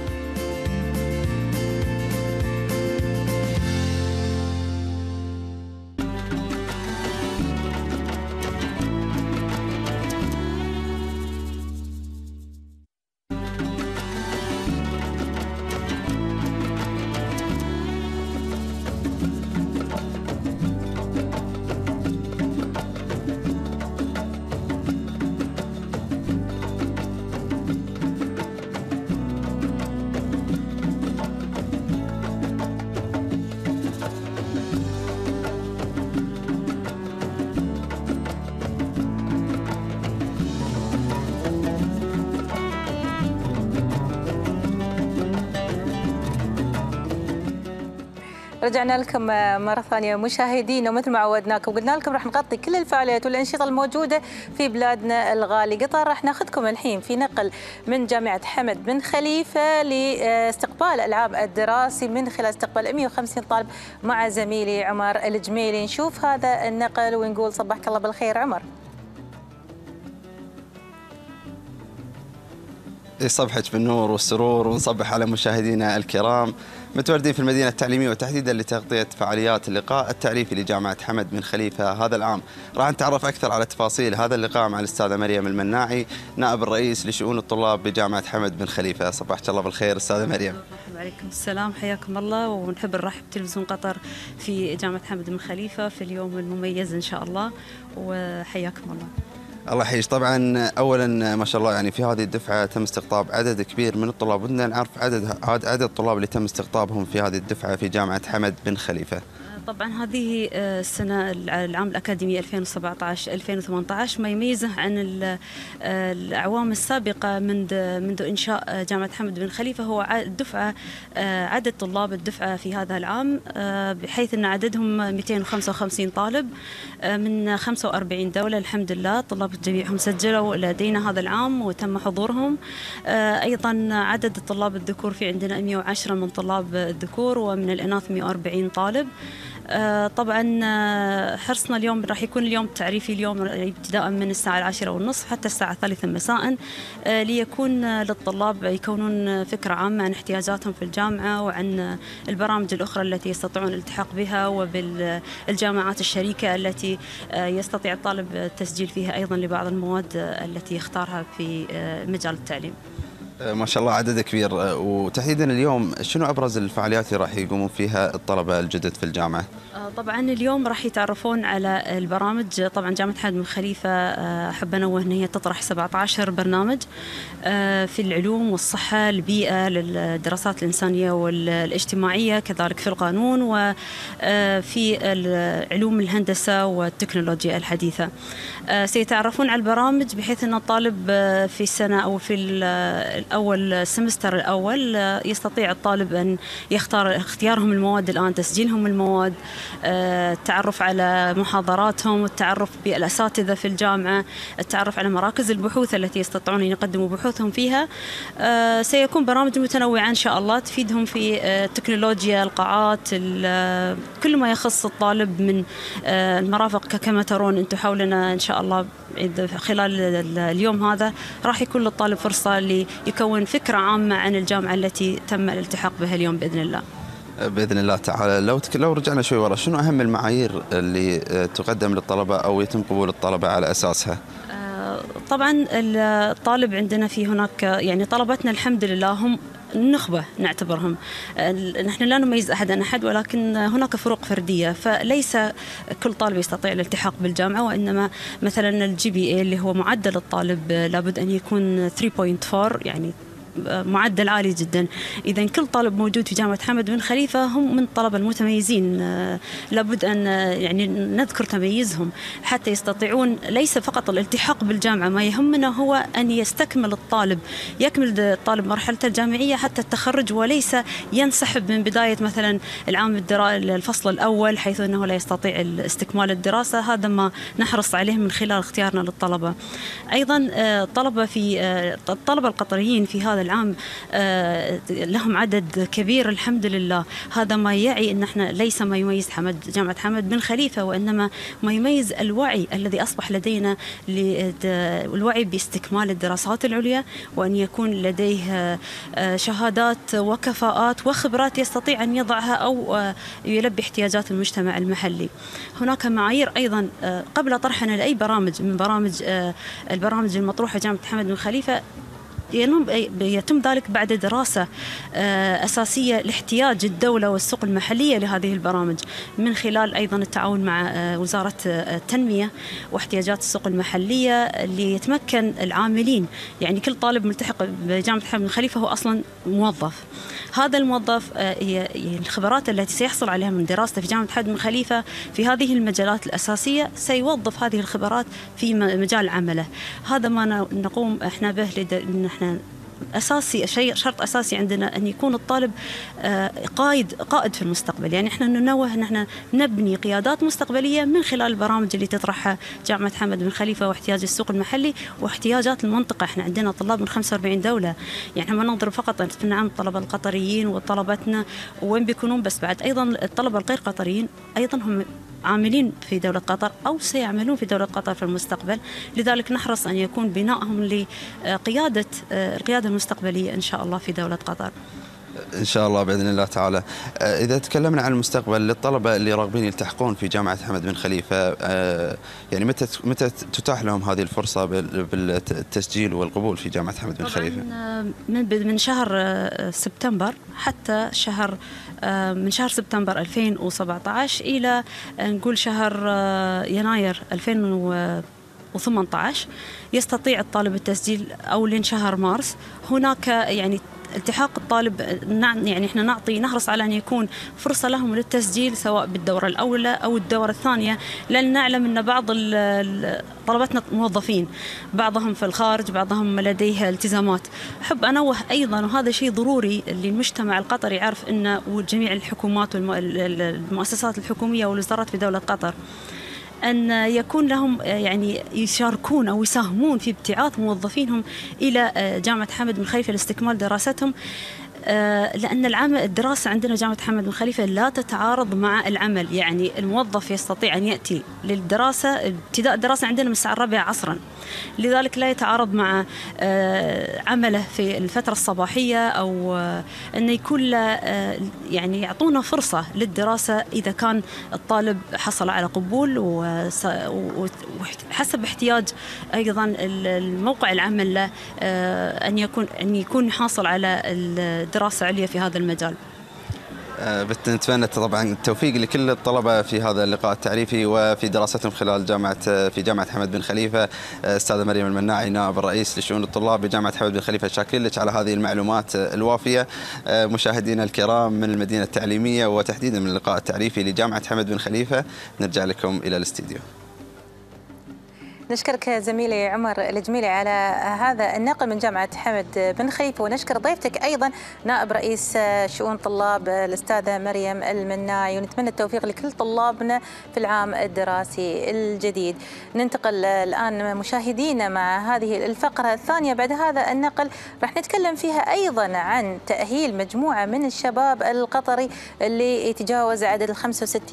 رجعنا لكم مرة ثانية مشاهدينا، ومثل ما عودناكم قلنا لكم راح نغطي كل الفعاليات والأنشطة الموجودة في بلادنا الغالي قطر. راح ناخذكم الحين في نقل من جامعة حمد بن خليفة لاستقبال العام الدراسي من خلال استقبال 150 طالب مع زميلي عمر الجميلي. نشوف هذا النقل ونقول صبحك الله بالخير عمر. يصبحك بالنور والسرور، ونصبح على مشاهدينا الكرام. متواجدين في المدينة التعليمية وتحديدا لتغطية فعاليات اللقاء التعريفي لجامعة حمد بن خليفة هذا العام. راح نتعرف أكثر على تفاصيل هذا اللقاء مع الأستاذة مريم المناعي نائب الرئيس لشؤون الطلاب بجامعة حمد بن خليفة. صباحك الله بالخير أستاذة مريم. وعليكم السلام، حياكم الله، ونحب نرحب بتلفزيون قطر في جامعة حمد بن خليفة في اليوم المميز إن شاء الله، وحياكم الله. الله يحييك. طبعا اولا ما شاء الله يعني في هذه الدفعه تم استقطاب عدد كبير من الطلاب، ودنا نعرف عدد الطلاب اللي تم استقطابهم في هذه الدفعه في جامعه حمد بن خليفه. طبعا هذه السنه العام الاكاديمي 2017-2018 ما يميزه عن الاعوام السابقه منذ انشاء جامعه حمد بن خليفه هو الدفعه، عدد طلاب الدفعه في هذا العام، بحيث ان عددهم 255 طالب من 45 دوله. الحمد لله طلاب جميعهم سجلوا لدينا هذا العام وتم حضورهم. ايضا عدد الطلاب الذكور في عندنا 110 من طلاب الذكور، ومن الاناث 140 طالب. طبعا حرصنا اليوم راح يكون اليوم التعريفي اليوم ابتداء من الساعة 10:30 حتى الساعة 3 مساء، ليكون للطلاب يكونون فكرة عامة عن احتياجاتهم في الجامعة وعن البرامج الأخرى التي يستطيعون الالتحاق بها، وبالجامعات الشريكة التي يستطيع الطالب التسجيل فيها أيضا لبعض المواد التي يختارها في مجال التعليم. ما شاء الله عدد كبير. وتحديدا اليوم شنو أبرز الفعاليات اللي راح يقومون فيها الطلبة الجدد في الجامعة؟ طبعا اليوم راح يتعرفون على البرامج. طبعا جامعة حمد بن خليفة أحب أنوه أن هي تطرح 17 برنامج في العلوم والصحة، البيئة، للدراسات الإنسانية والاجتماعية، كذلك في القانون وفي علوم الهندسة والتكنولوجيا الحديثة. سيتعرفون على البرامج بحيث أن الطالب في السنة أو في السمستر الأول يستطيع الطالب أن يختار اختيارهم المواد الآن، تسجيلهم المواد، التعرف على محاضراتهم، التعرف بالأساتذة في الجامعة، التعرف على مراكز البحوث التي يستطيعون أن يقدموا بحوثهم فيها. سيكون برامج متنوعة إن شاء الله تفيدهم في التكنولوجيا، القاعات، كل ما يخص الطالب من المرافق. كما ترون أنتم حولنا إن شاء الله خلال اليوم هذا راح يكون للطالب فرصة ليكون فكرة عامة عن الجامعة التي تم الالتحاق بها اليوم بإذن الله. باذن الله تعالى. لو رجعنا شوي ورا، شنو اهم المعايير اللي تقدم للطلبه او يتم قبول الطلبه على اساسها؟ طبعا الطالب عندنا في هناك، يعني طلبتنا الحمد لله هم نخبة نعتبرهم، نحن لا نميز أحد عن أحد، ولكن هناك فروق فردية، فليس كل طالب يستطيع الالتحاق بالجامعة، وإنما مثلا الجي بي اي اللي هو معدل الطالب لابد أن يكون 3.4، يعني معدل عالي جدا. إذا كل طالب موجود في جامعة حمد بن خليفة هم من الطلبة المتميزين، لابد أن يعني نذكر تميزهم حتى يستطيعون ليس فقط الالتحاق بالجامعة، ما يهمنا هو أن يستكمل الطالب، يكمل الطالب مرحلته الجامعية حتى التخرج، وليس ينسحب من بداية مثلا العام الفصل الأول حيث أنه لا يستطيع استكمال الدراسة. هذا ما نحرص عليه من خلال اختيارنا للطلبة. أيضا الطلبة القطريين في هذا العام لهم عدد كبير الحمد لله. هذا ما يعي ان احنا ليس ما يميز جامعة حمد بن خليفة، وانما ما يميز الوعي الذي اصبح لدينا، الوعي باستكمال الدراسات العليا، وان يكون لديه شهادات وكفاءات وخبرات يستطيع ان يضعها او يلبي احتياجات المجتمع المحلي. هناك معايير ايضا قبل طرحنا لاي برامج من البرامج المطروحة جامعة حمد بن خليفة يتم ذلك بعد دراسة أساسية لاحتياج الدولة والسوق المحلية لهذه البرامج، من خلال أيضا التعاون مع وزارة التنمية واحتياجات السوق المحلية ليتمكن العاملين. يعني كل طالب ملتحق بجامعة حمد بن خليفة هو أصلا موظف، هذا الموظف الخبرات التي سيحصل عليها من دراسته في جامعة حمد بن خليفة في هذه المجالات الأساسية سيوظف هذه الخبرات في مجال عمله. هذا ما نقوم احنا به، لأن احنا أساسي شرط أساسي عندنا أن يكون الطالب قائد في المستقبل. يعني احنا ننوه أن احنا نبني قيادات مستقبلية من خلال البرامج اللي تطرحها جامعة حمد بن خليفة واحتياج السوق المحلي واحتياجات المنطقة. احنا عندنا طلاب من 45 دولة، يعني ما ننظر فقط أن نعم الطلبة القطريين وطلبتنا وين بيكونون، بس بعد أيضا الطلبة الغير قطريين أيضا هم عاملين في دولة قطر أو سيعملون في دولة قطر في المستقبل. لذلك نحرص أن يكون بنائهم لقيادة القيادة المستقبلية إن شاء الله في دولة قطر إن شاء الله بإذن الله تعالى. إذا تكلمنا عن المستقبل للطلبة اللي راغبين يلتحقون في جامعة حمد بن خليفة، يعني متى تتاح لهم هذه الفرصة بالتسجيل والقبول في جامعة حمد بن خليفة؟ من شهر سبتمبر حتى من شهر سبتمبر 2017 إلى نقول شهر يناير 2018 يستطيع الطالب التسجيل، أو لين شهر مارس. هناك يعني التحاق الطالب، يعني احنا نحرص على ان يكون فرصه لهم للتسجيل سواء بالدوره الاولى او الدوره الثانيه، لان نعلم ان بعض طلبتنا موظفين، بعضهم في الخارج، بعضهم لديه التزامات. احب انوه ايضا، وهذا شيء ضروري للمجتمع القطري يعرف، ان وجميع الحكومات والمؤسسات الحكوميه والوزارات في دوله قطر، أن يكون لهم يعني يشاركون أو يساهمون في ابتعاث موظفينهم إلى جامعة حمد بن خليفة لاستكمال دراستهم، لأن الدراسة عندنا جامعة حمد بن خليفة لا تتعارض مع العمل. يعني الموظف يستطيع أن يأتي للدراسة، ابتداء الدراسة عندنا من الساعة 4 عصرا، لذلك لا يتعارض مع عمله في الفترة الصباحية، أو أن يكون يعني يعطونا فرصة للدراسة إذا كان الطالب حصل على قبول، وحسب احتياج أيضا الموقع العمل له أن يكون حاصل على دراسة عليا في هذا المجال. نتمنى طبعا التوفيق لكل الطلبة في هذا اللقاء التعريفي وفي دراستهم خلال جامعة حمد بن خليفة. أستاذة مريم المناعي، نائب الرئيس لشؤون الطلاب بجامعة حمد بن خليفة، شاكرين لك على هذه المعلومات الوافية. مشاهدينا الكرام من المدينة التعليمية، وتحديدا من اللقاء التعريفي لجامعة حمد بن خليفة، نرجع لكم إلى الاستديو. نشكرك زميلي عمر الجميلي على هذا النقل من جامعة حمد بن خليفة، ونشكر ضيفتك أيضا نائب رئيس شؤون طلاب الأستاذة مريم المناعي، ونتمنى التوفيق لكل طلابنا في العام الدراسي الجديد. ننتقل الآن مشاهدينا مع هذه الفقرة الثانية بعد هذا النقل، راح نتكلم فيها أيضا عن تأهيل مجموعة من الشباب القطري اللي يتجاوز عدد 65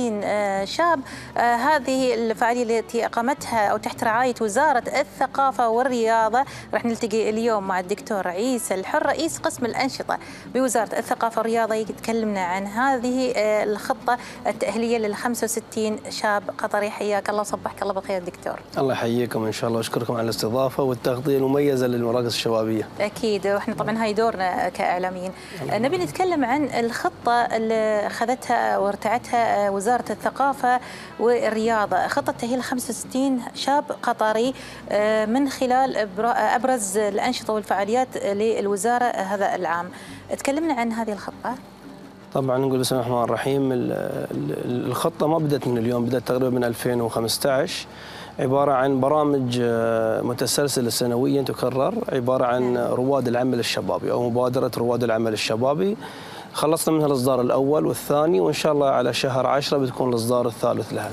شاب. هذه الفعالية التي أقامتها أو تحت رعاية برعاية وزارة الثقافة والرياضة. راح نلتقي اليوم مع الدكتور عيسى الحر رئيس قسم الأنشطة بوزارة الثقافة والرياضة، يتكلمنا عن هذه الخطة التأهيلية لل 65 شاب قطري. حياك الله، صبحك الله بالخير دكتور. الله يحييكم إن شاء الله، وأشكركم على الاستضافة والتغطية المميزة للمراكز الشبابية. أكيد، وإحنا طبعا هاي دورنا كإعلاميين. نبي نتكلم عن الخطة اللي أخذتها وارتعتها وزارة الثقافة والرياضة، خطة تأهيل 65 شاب قطري من خلال أبرز الأنشطة والفعاليات للوزارة هذا العام. تكلمنا عن هذه الخطة. طبعا نقول بسم الله الرحمن الرحيم. الخطة ما بدأت من اليوم، بدأت تقريبا من 2015. عبارة عن برامج متسلسلة سنويا تكرر، عبارة عن رواد العمل الشبابي أو مبادرة رواد العمل الشبابي. خلصنا منها الإصدار الأول والثاني، وإن شاء الله على شهر 10 بتكون الإصدار الثالث لها.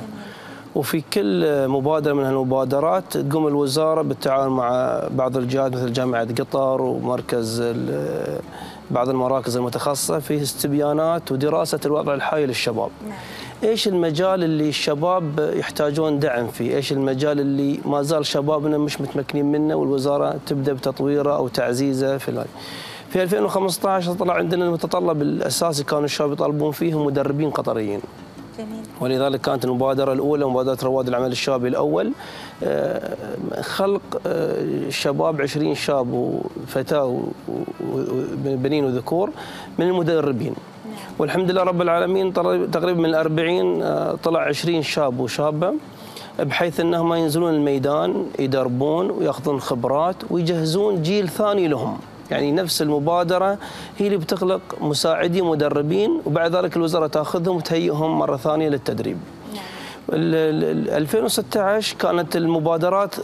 وفي كل مبادرة من هالمبادرات تقوم الوزارة بالتعاون مع بعض الجهات مثل جامعة قطر ومركز بعض المراكز المتخصصة في استبيانات ودراسة الوضع الحالي للشباب. إيش المجال اللي الشباب يحتاجون دعم فيه؟ إيش المجال اللي ما زال شبابنا مش متمكنين منه والوزارة تبدأ بتطويره أو تعزيزه في 2015 طلع عندنا المتطلب الأساسي كانوا الشباب يطالبون فيه مدربين قطريين. ولذلك كانت المبادرة الأولى مبادرة رواد العمل الشبابي الأول، خلق شباب 20 شاب وفتاة وبنين وذكور من المدربين. والحمد لله رب العالمين تقريبا من 40 طلع 20 شاب وشابة، بحيث أنهم ينزلون الميدان يدربون ويأخذون خبرات ويجهزون جيل ثاني لهم. يعني نفس المبادرة هي اللي بتخلق مساعدين مدربين، وبعد ذلك الوزارة تأخذهم وتهيئهم مرة ثانية للتدريب. 2016 كانت المبادرات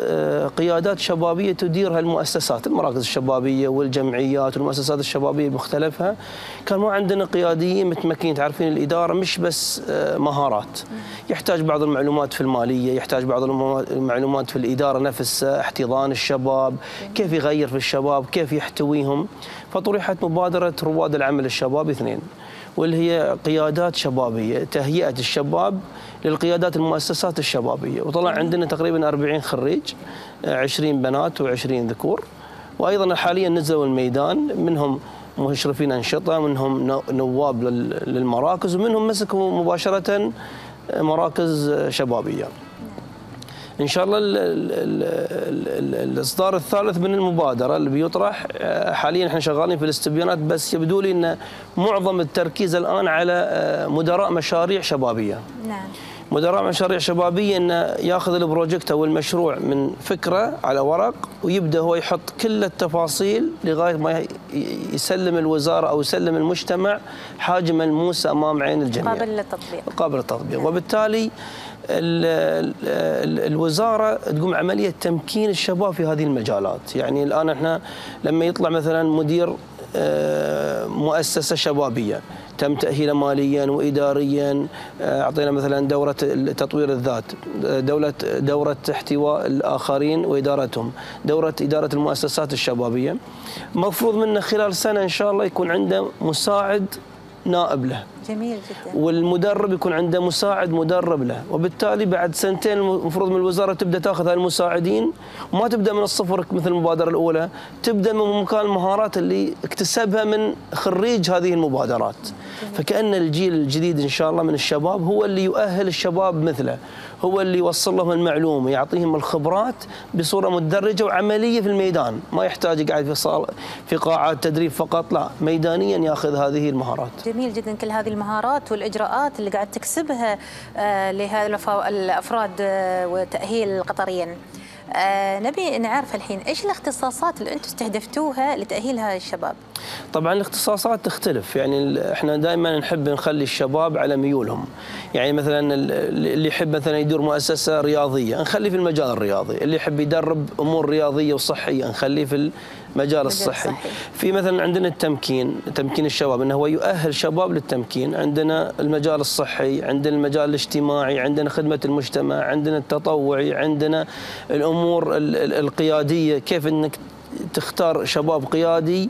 قيادات شبابية تديرها المؤسسات، المراكز الشبابية والجمعيات والمؤسسات الشبابية بمختلفها. كان ما عندنا قياديين متمكنين، تعرفين الإدارة مش بس مهارات، يحتاج بعض المعلومات في المالية، يحتاج بعض المعلومات في الإدارة نفسها، احتضان الشباب، كيف يغير في الشباب، كيف يحتويهم. فطرحت مبادرة رواد العمل الشبابي 2 واللي هي قيادات شبابية، تهيئة الشباب للقيادات المؤسسات الشبابية. وطلع عندنا تقريبا 40 خريج، 20 بنات و20 ذكور. وأيضا حاليا نزلوا الميدان، منهم مشرفين أنشطة، منهم نواب للمراكز، ومنهم مسكوا مباشرة مراكز شبابية. إن شاء الله الإصدار الثالث من المبادرة اللي بيطرح حالياً، إحنا شغالين في الاستبيانات، بس يبدو لي أن معظم التركيز الآن على مدراء مشاريع شبابية. نعم. مدراء مشاريع شبابية أنه يأخذ البروجكت أو المشروع من فكرة على ورق ويبدأ هو يحط كل التفاصيل لغاية ما يسلم الوزارة أو يسلم المجتمع حاجة ملموسة أمام عين الجميع، قابل للتطبيق. قابل للتطبيق. نعم. وبالتالي الوزارة تقوم عملية تمكين الشباب في هذه المجالات. يعني الآن احنا لما يطلع مثلا مدير مؤسسة شبابية تم تأهيله ماليا وإداريا، أعطينا مثلا دورة تطوير الذات، دورة احتواء الآخرين وإدارتهم، دورة إدارة المؤسسات الشبابية. مفروض منه خلال سنة إن شاء الله يكون عنده مساعد نائب له. جميل جدا. والمدرب يكون عنده مساعد مدرب له، وبالتالي بعد سنتين المفروض من الوزارة تبدأ تأخذ هالمساعدين، وما تبدأ من الصفر مثل المبادرة الأولى، تبدأ من مكان المهارات اللي اكتسبها من خريج هذه المبادرات. جميل. فكأن الجيل الجديد إن شاء الله من الشباب هو اللي يؤهل الشباب مثله، هو اللي يوصل لهم المعلومة، يعطيهم الخبرات بصورة مدرجة وعملية في الميدان، ما يحتاج قاعد في قاعات تدريب فقط، لا، ميدانيا يأخذ هذه المهارات. جميل جدا. كل هذه المهارات والإجراءات اللي قاعد تكسبها لهؤلاء الأفراد وتأهيل قطريا. نبي نعرف الحين ايش الاختصاصات اللي انتم استهدفتوها لتأهيلها الشباب؟ طبعا الاختصاصات تختلف، يعني احنا دائما نحب نخلي الشباب على ميولهم. يعني مثلا اللي يحب مثلا يدير مؤسسة رياضية نخليه في المجال الرياضي، اللي يحب يدرب امور رياضية وصحية نخليه في مجال الصحي. في مثلا عندنا التمكين، تمكين الشباب انه هو يؤهل شباب للتمكين، عندنا المجال الصحي، عندنا المجال الاجتماعي، عندنا خدمة المجتمع، عندنا التطوعي، عندنا الامور القيادية، كيف انك تختار شباب قيادي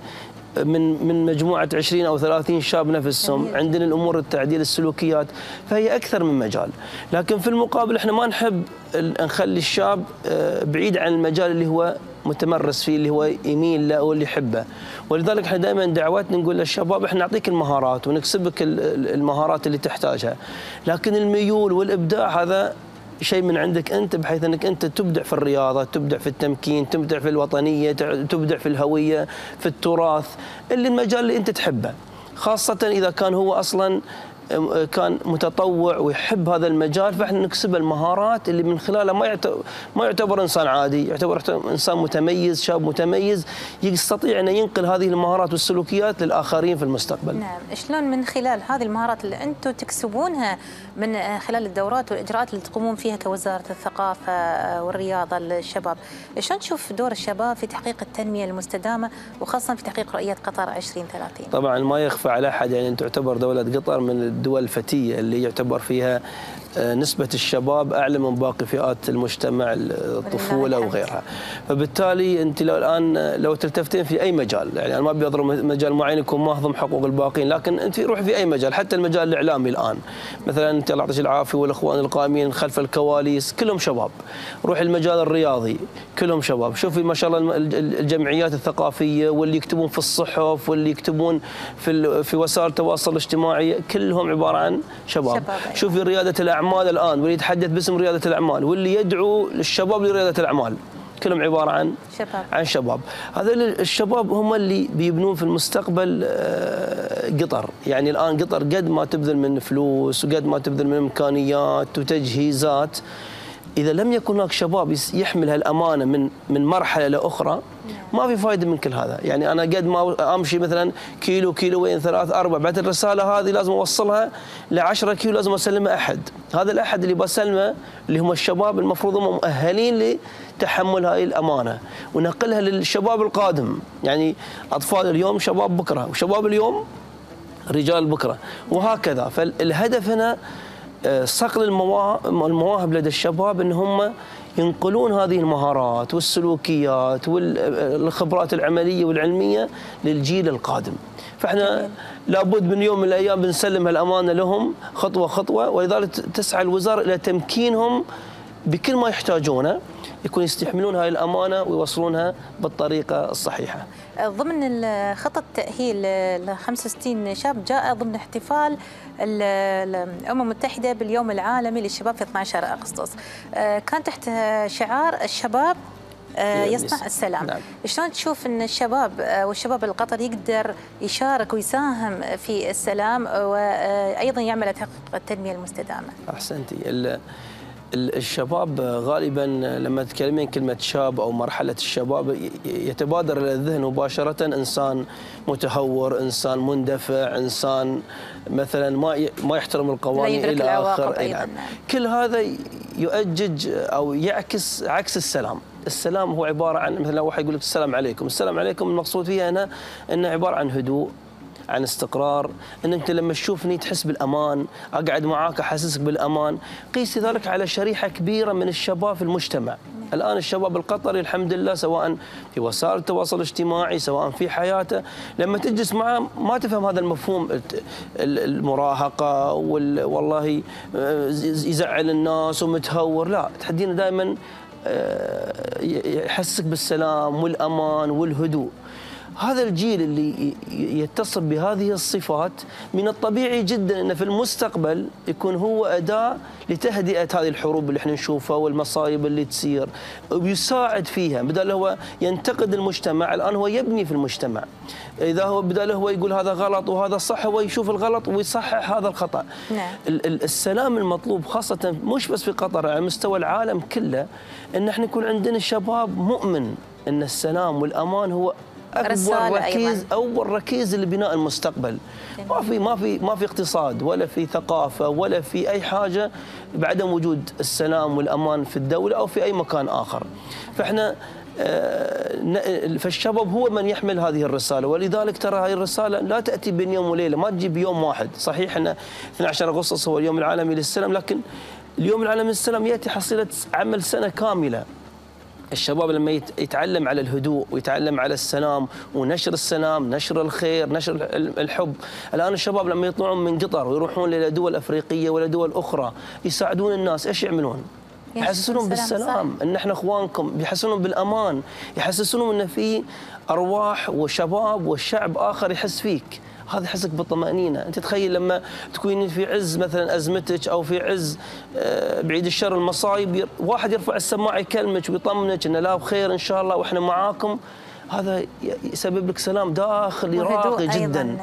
من مجموعة 20 أو 30 شاب نفسهم. عندنا الأمور التعديل السلوكيات، فهي أكثر من مجال. لكن في المقابل إحنا ما نحب نخلي الشاب بعيد عن المجال اللي هو متمرس فيه، اللي هو يميل له واللي يحبه. ولذلك احنا دائما دعواتنا نقول للشباب احنا نعطيك المهارات ونكسبك المهارات اللي تحتاجها، لكن الميول والابداع هذا شيء من عندك انت، بحيث انك انت تبدع في الرياضه، تبدع في التمكين، تبدع في الوطنيه، تبدع في الهويه، في التراث، اللي المجال اللي انت تحبه، خاصه اذا كان هو اصلا كان متطوع ويحب هذا المجال، فاحنا نكسب المهارات اللي من خلالها ما يعتبر انسان عادي، يعتبر انسان متميز، شاب متميز يستطيع ان ينقل هذه المهارات والسلوكيات للاخرين في المستقبل. نعم، شلون من خلال هذه المهارات اللي انتم تكسبونها من خلال الدورات والاجراءات اللي تقومون فيها كوزارة الثقافة والرياضة للشباب، شلون تشوف دور الشباب في تحقيق التنمية المستدامة وخاصة في تحقيق رؤية قطر 2030؟ طبعا ما يخفى على احد يعني تعتبر دولة قطر من الدول الفتية اللي يعتبر فيها نسبة الشباب أعلى من باقي فئات المجتمع، الطفولة وغيرها. فبالتالي أنت لو تلتفتين في أي مجال، يعني أنا ما أبي أضرب مجال معين يكون مهضم حقوق الباقين، لكن أنت روحي في أي مجال، حتى المجال الإعلامي الآن مثلا أنت الله يعطيك العافية والإخوان القائمين خلف الكواليس كلهم شباب. روحي المجال الرياضي كلهم شباب، شوفي ما شاء الله الجمعيات الثقافية واللي يكتبون في الصحف واللي يكتبون في وسائل التواصل الاجتماعي كلهم عبارة عن شباب. شوفي ريادة الأعمال الآن واللي يتحدث باسم ريادة الأعمال واللي يدعو للشباب لريادة الأعمال كلهم عبارة عن شباب. هذول الشباب هم اللي بيبنون في المستقبل قطر. يعني الآن قطر قد ما تبذل من فلوس وقد ما تبذل من إمكانيات وتجهيزات، إذا لم يكن هناك شباب يحمل هالأمانة من مرحلة لأخرى ما في فائدة من كل هذا. يعني أنا قد ما أمشي مثلا كيلو كيلوين 3 4، بعد الرسالة هذه لازم أوصلها 10 كيلو، لازم أسلمها أحد. هذا الأحد اللي بسلمه اللي هم الشباب، المفروض هم مؤهلين لتحمل هاي الأمانة ونقلها للشباب القادم. يعني أطفال اليوم شباب بكرة، وشباب اليوم رجال بكرة، وهكذا. فالهدف هنا صقل المواهب لدى الشباب، ان هم ينقلون هذه المهارات والسلوكيات والخبرات العمليه والعلميه للجيل القادم. فاحنا لابد من يوم من الايام بنسلم هالامانه لهم خطوه خطوه، ولذلك تسعى الوزاره الى تمكينهم بكل ما يحتاجونه، يكون يستحملون هاي الأمانة ويوصلونها بالطريقة الصحيحة. ضمن خطة تأهيل ل 65 شاب جاء ضمن احتفال الأمم المتحدة باليوم العالمي للشباب في 12 أغسطس، كان تحت شعار الشباب يصنع السلام. نعم. شلون تشوف أن الشباب القطري يقدر يشارك ويساهم في السلام وأيضا يعمل تحقيق التنمية المستدامة؟ أحسنتي. الشباب غالبا لما تكلمين كلمة شاب أو مرحلة الشباب يتبادر إلى الذهن مباشرة إنسان متهور، إنسان مندفع، إنسان مثلا ما يحترم القوانين إلى آخر. نعم. كل هذا يؤجج أو يعكس عكس السلام. السلام هو عبارة عن مثلا واحد يقول لك السلام عليكم، السلام عليكم المقصود فيها هنا أنه عبارة عن هدوء، عن استقرار، ان انت لما تشوفني تحس بالامان، اقعد معاك احسسك بالامان. قيسي ذلك على شريحه كبيره من الشباب في المجتمع. الان الشباب القطري الحمد لله سواء في وسائل التواصل الاجتماعي سواء في حياته، لما تجلس معه ما تفهم هذا المفهوم المراهقه والله يزعل الناس ومتهور، لا، تحدينا دائما يحسسك بالسلام والامان والهدوء. هذا الجيل اللي يتصف بهذه الصفات من الطبيعي جدا أنه في المستقبل يكون هو أداة لتهدئة هذه الحروب اللي احنا نشوفها والمصايب اللي تصير، ويساعد فيها. بدل هو ينتقد المجتمع الآن هو يبني في المجتمع. إذا هو بدل هو يقول هذا غلط وهذا صح، هو يشوف الغلط ويصحح هذا الخطأ. نعم. السلام المطلوب خاصة مش بس في قطر، على مستوى العالم كله، أن احنا يكون عندنا شباب مؤمن أن السلام والأمان هو أول ركيز لبناء المستقبل. ما في اقتصاد ولا في ثقافة ولا في أي حاجة بعدم وجود السلام والأمان في الدولة أو في أي مكان آخر. فالشباب هو من يحمل هذه الرسالة، ولذلك ترى هذه الرسالة لا تأتي بين يوم وليلة، ما تجي بيوم واحد. صحيح أن 12 أغسطس هو اليوم العالمي للسلام، لكن اليوم العالمي للسلام يأتي حصيلة عمل سنة كاملة. الشباب لما يتعلم على الهدوء ويتعلم على السلام ونشر السلام، نشر الخير، نشر الحب. الآن الشباب لما يطلعون من قطر ويروحون إلى دول أفريقية ولا دول أخرى يساعدون الناس، إيش يعملون؟ يحسسونهم بالسلام، ان احنا اخوانكم، يحسسونهم بالامان، يحسسونهم ان في ارواح وشباب والشعب اخر يحس فيك، هذا يحسك بالطمأنينة. انت تخيل لما تكونين في عز مثلا ازمتك او في عز بعيد الشر المصايب، واحد يرفع السماعه يكلمك ويطمنك ان لا بخير ان شاء الله واحنا معاكم، هذا يسبب لك سلام داخلي راقي جدا.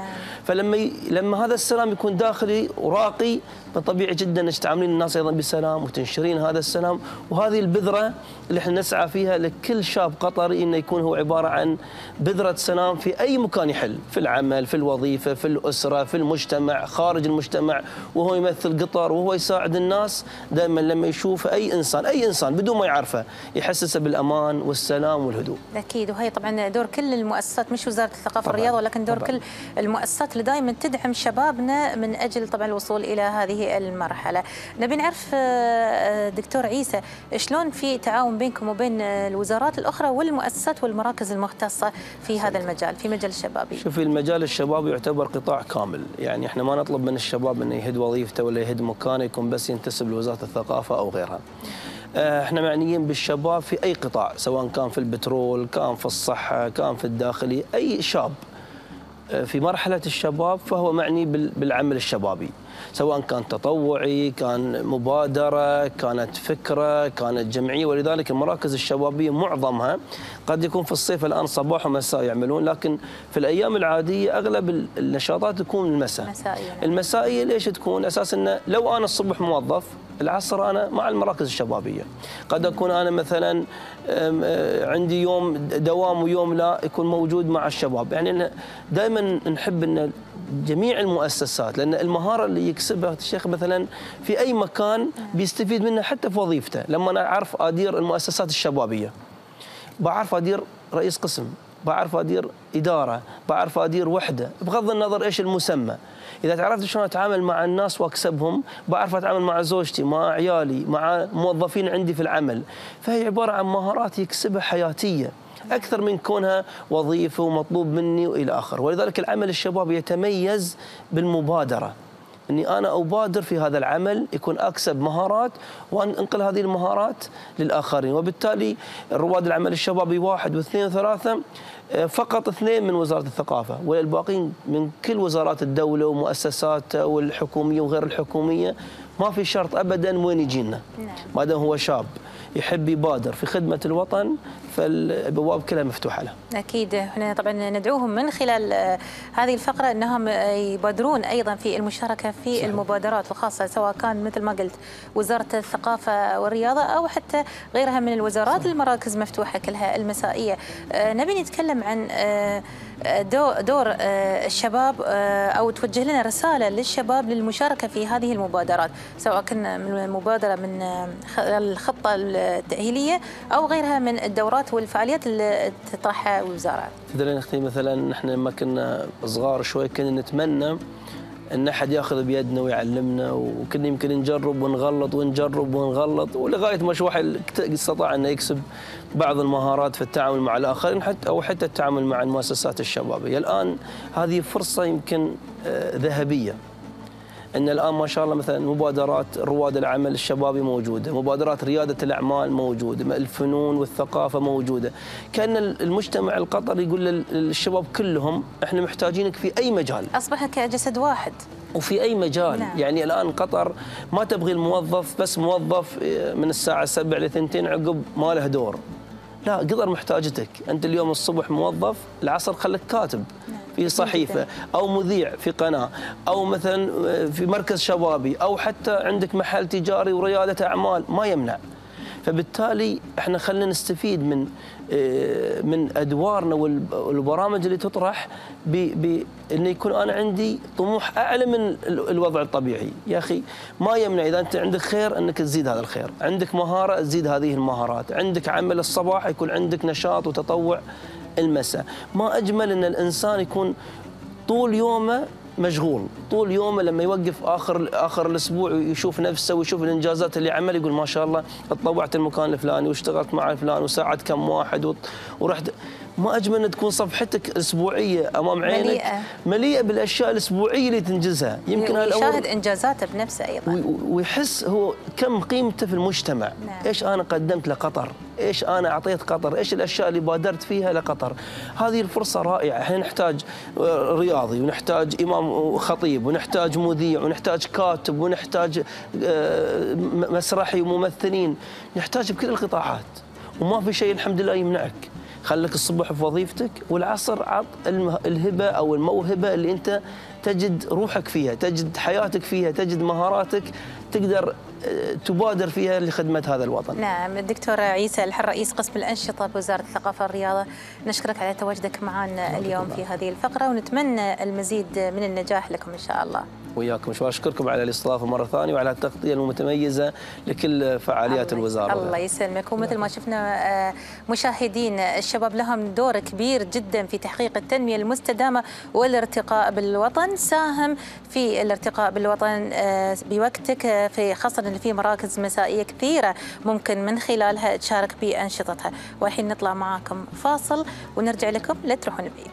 فلما هذا السلام يكون داخلي وراقي فطبيعي جدا انك تعاملين الناس ايضا بسلام وتنشرين هذا السلام، وهذه البذره اللي احنا نسعى فيها لكل شاب قطري انه يكون هو عباره عن بذره سلام في اي مكان يحل، في العمل، في الوظيفه، في الاسره، في المجتمع، خارج المجتمع، وهو يمثل قطر وهو يساعد الناس. دائما لما يشوف اي انسان بدون ما يعرفه يحسسه بالامان والسلام والهدوء. اكيد، وهي طبعا دور كل المؤسسات، مش وزاره الثقافه والرياضه ولكن دور كل المؤسسات اللي دائما تدعم شبابنا من اجل طبعا الوصول الى هذه المرحله. نبي نعرف دكتور عيسى شلون في تعاون بينكم وبين الوزارات الاخرى والمؤسسات والمراكز المختصه في هذا المجال، في مجال الشبابي. شوفي، المجال الشبابي يعتبر قطاع كامل، يعني احنا ما نطلب من الشباب انه يهد وظيفته ولا يهد مكانه يكون بس ينتسب لوزاره الثقافه او غيرها. احنا معنيين بالشباب في اي قطاع، سواء كان في البترول، كان في الصحه، كان في الداخلي، اي شاب في مرحلة الشباب فهو معني بالعمل الشبابي، سواء كان تطوعي، كان مبادرة، كانت فكرة، كانت جمعية. ولذلك المراكز الشبابية معظمها قد يكون في الصيف الآن صباح ومساء يعملون، لكن في الأيام العادية أغلب النشاطات تكون المساء. المسائية ليش تكون؟ أساس أنه لو أنا الصبح موظف، العصر أنا مع المراكز الشبابية. قد أكون أنا مثلا عندي يوم دوام ويوم لا، يكون موجود مع الشباب. يعني دائما نحب أن جميع المؤسسات، لأن المهارة اللي يكسبها الشيخ مثلا في أي مكان بيستفيد منها حتى في وظيفته. لما أنا أعرف أدير المؤسسات الشبابية، بعرف أدير رئيس قسم، بعرف أدير إدارة، بعرف أدير وحدة، بغض النظر إيش المسمى. إذا تعرفت شلون أتعامل مع الناس وأكسبهم، بعرف أتعامل مع زوجتي، مع عيالي، مع موظفين عندي في العمل. فهي عبارة عن مهارات يكسبها حياتية أكثر من كونها وظيفة ومطلوب مني وإلى آخر. ولذلك العمل الشبابي يتميز بالمبادرة، أني أنا أبادر في هذا العمل، يكون أكسب مهارات وأنقل هذه المهارات للآخرين. وبالتالي رواد العمل الشبابي واحد واثنين وثلاثة، فقط اثنين من وزارة الثقافة، والباقين من كل وزارات الدولة ومؤسسات والحكومية وغير الحكومية. ما في شرط أبدا وين يجينا، ما دام هو شاب يحب يبادر في خدمة الوطن فالبواب كلها مفتوحة له. أكيد، احنا طبعا ندعوهم من خلال هذه الفقرة أنهم يبادرون أيضا في المشاركة في المبادرات الخاصة، سواء كان مثل ما قلت وزارة الثقافة والرياضة أو حتى غيرها من الوزارات. المراكز مفتوحة كلها المسائية. نبي نتكلم عن دور الشباب، أو توجه لنا رسالة للشباب للمشاركة في هذه المبادرات، سواء كنا من مبادرة من الخطة التأهيلية أو غيرها من الدورات والفعاليات اللي تطرحها الوزارة. تدرين أختي، مثلا نحن لما كنا صغار شوي كنا نتمنى أن أحد يأخذ بيدنا ويعلمنا، وكنا يمكن نجرب ونغلط ونجرب ونغلط، ولغاية ما شو واحد استطاع أنه يكسب بعض المهارات في التعامل مع الآخرين، حتى أو حتى التعامل مع المؤسسات الشبابية. الآن هذه فرصة يمكن ذهبية، أن الآن ما شاء الله مثلا مبادرات رواد العمل الشبابي موجودة، مبادرات ريادة الأعمال موجودة، الفنون والثقافة موجودة. كأن المجتمع القطري يقول للشباب كلهم احنا محتاجينك في أي مجال، أصبح كجسد واحد وفي أي مجال. نعم. يعني الآن قطر ما تبغي الموظف بس موظف من الساعة 7 إلى 2 عقب ما له دور، لا، قطر محتاجتك أنت. اليوم الصبح موظف، العصر خلك كاتب في صحيفة أو مذيع في قناة أو مثلا في مركز شبابي أو حتى عندك محل تجاري وريادة أعمال، ما يمنع. فبالتالي احنا خلينا نستفيد من أدوارنا والبرامج اللي تطرح بأن يكون أنا عندي طموح أعلى من الوضع الطبيعي. يا أخي ما يمنع إذا أنت عندك خير أنك تزيد هذا الخير، عندك مهارة تزيد هذه المهارات، عندك عمل الصباح يكون عندك نشاط وتطوع المساء. ما أجمل أن الإنسان يكون طول يومه مشغول طول يومه، لما يوقف اخر الاسبوع ويشوف نفسه ويشوف الانجازات اللي عمل يقول ما شاء الله اتطوعت المكان الفلاني واشتغلت مع الفلان وساعدت كم واحد ورحت. ما اجمل ان تكون صفحتك اسبوعيه امام عينك مليئه بالاشياء الاسبوعيه اللي تنجزها، يمكن يشاهد انجازاته بنفسه ايضا ويحس هو كم قيمته في المجتمع. نعم. ايش انا قدمت لقطر؟ ايش انا اعطيت قطر؟ ايش الاشياء اللي بادرت فيها لقطر؟ هذه الفرصه رائعه. احنا نحتاج رياضي ونحتاج امام خطيب ونحتاج مذيع ونحتاج كاتب ونحتاج مسرحي وممثلين، نحتاج بكل القطاعات، وما في شيء الحمد لله يمنعك. خلك الصبح في وظيفتك والعصر عط الهبه او الموهبه اللي انت تجد روحك فيها، تجد حياتك فيها، تجد مهاراتك تقدر تبادر فيها لخدمه هذا الوطن. نعم، الدكتور عيسى الحر رئيس قسم الانشطه بوزاره الثقافه والرياضه، نشكرك على تواجدك معنا اليوم في هذه الفقره، ونتمنى المزيد من النجاح لكم ان شاء الله. وياكم، واشكركم على الاستضافه مره ثانيه وعلى التغطيه المتميزه لكل فعاليات الوزاره. الله يسلمك، ومثل ما شفنا مشاهدين الشباب لهم دور كبير جدا في تحقيق التنميه المستدامه والارتقاء بالوطن. ساهم في الارتقاء بالوطن بوقتك، في خاصه ان في مراكز مسائيه كثيره ممكن من خلالها تشارك بانشطتها. والحين نطلع معاكم فاصل ونرجع لكم، لا تروحون بعيد.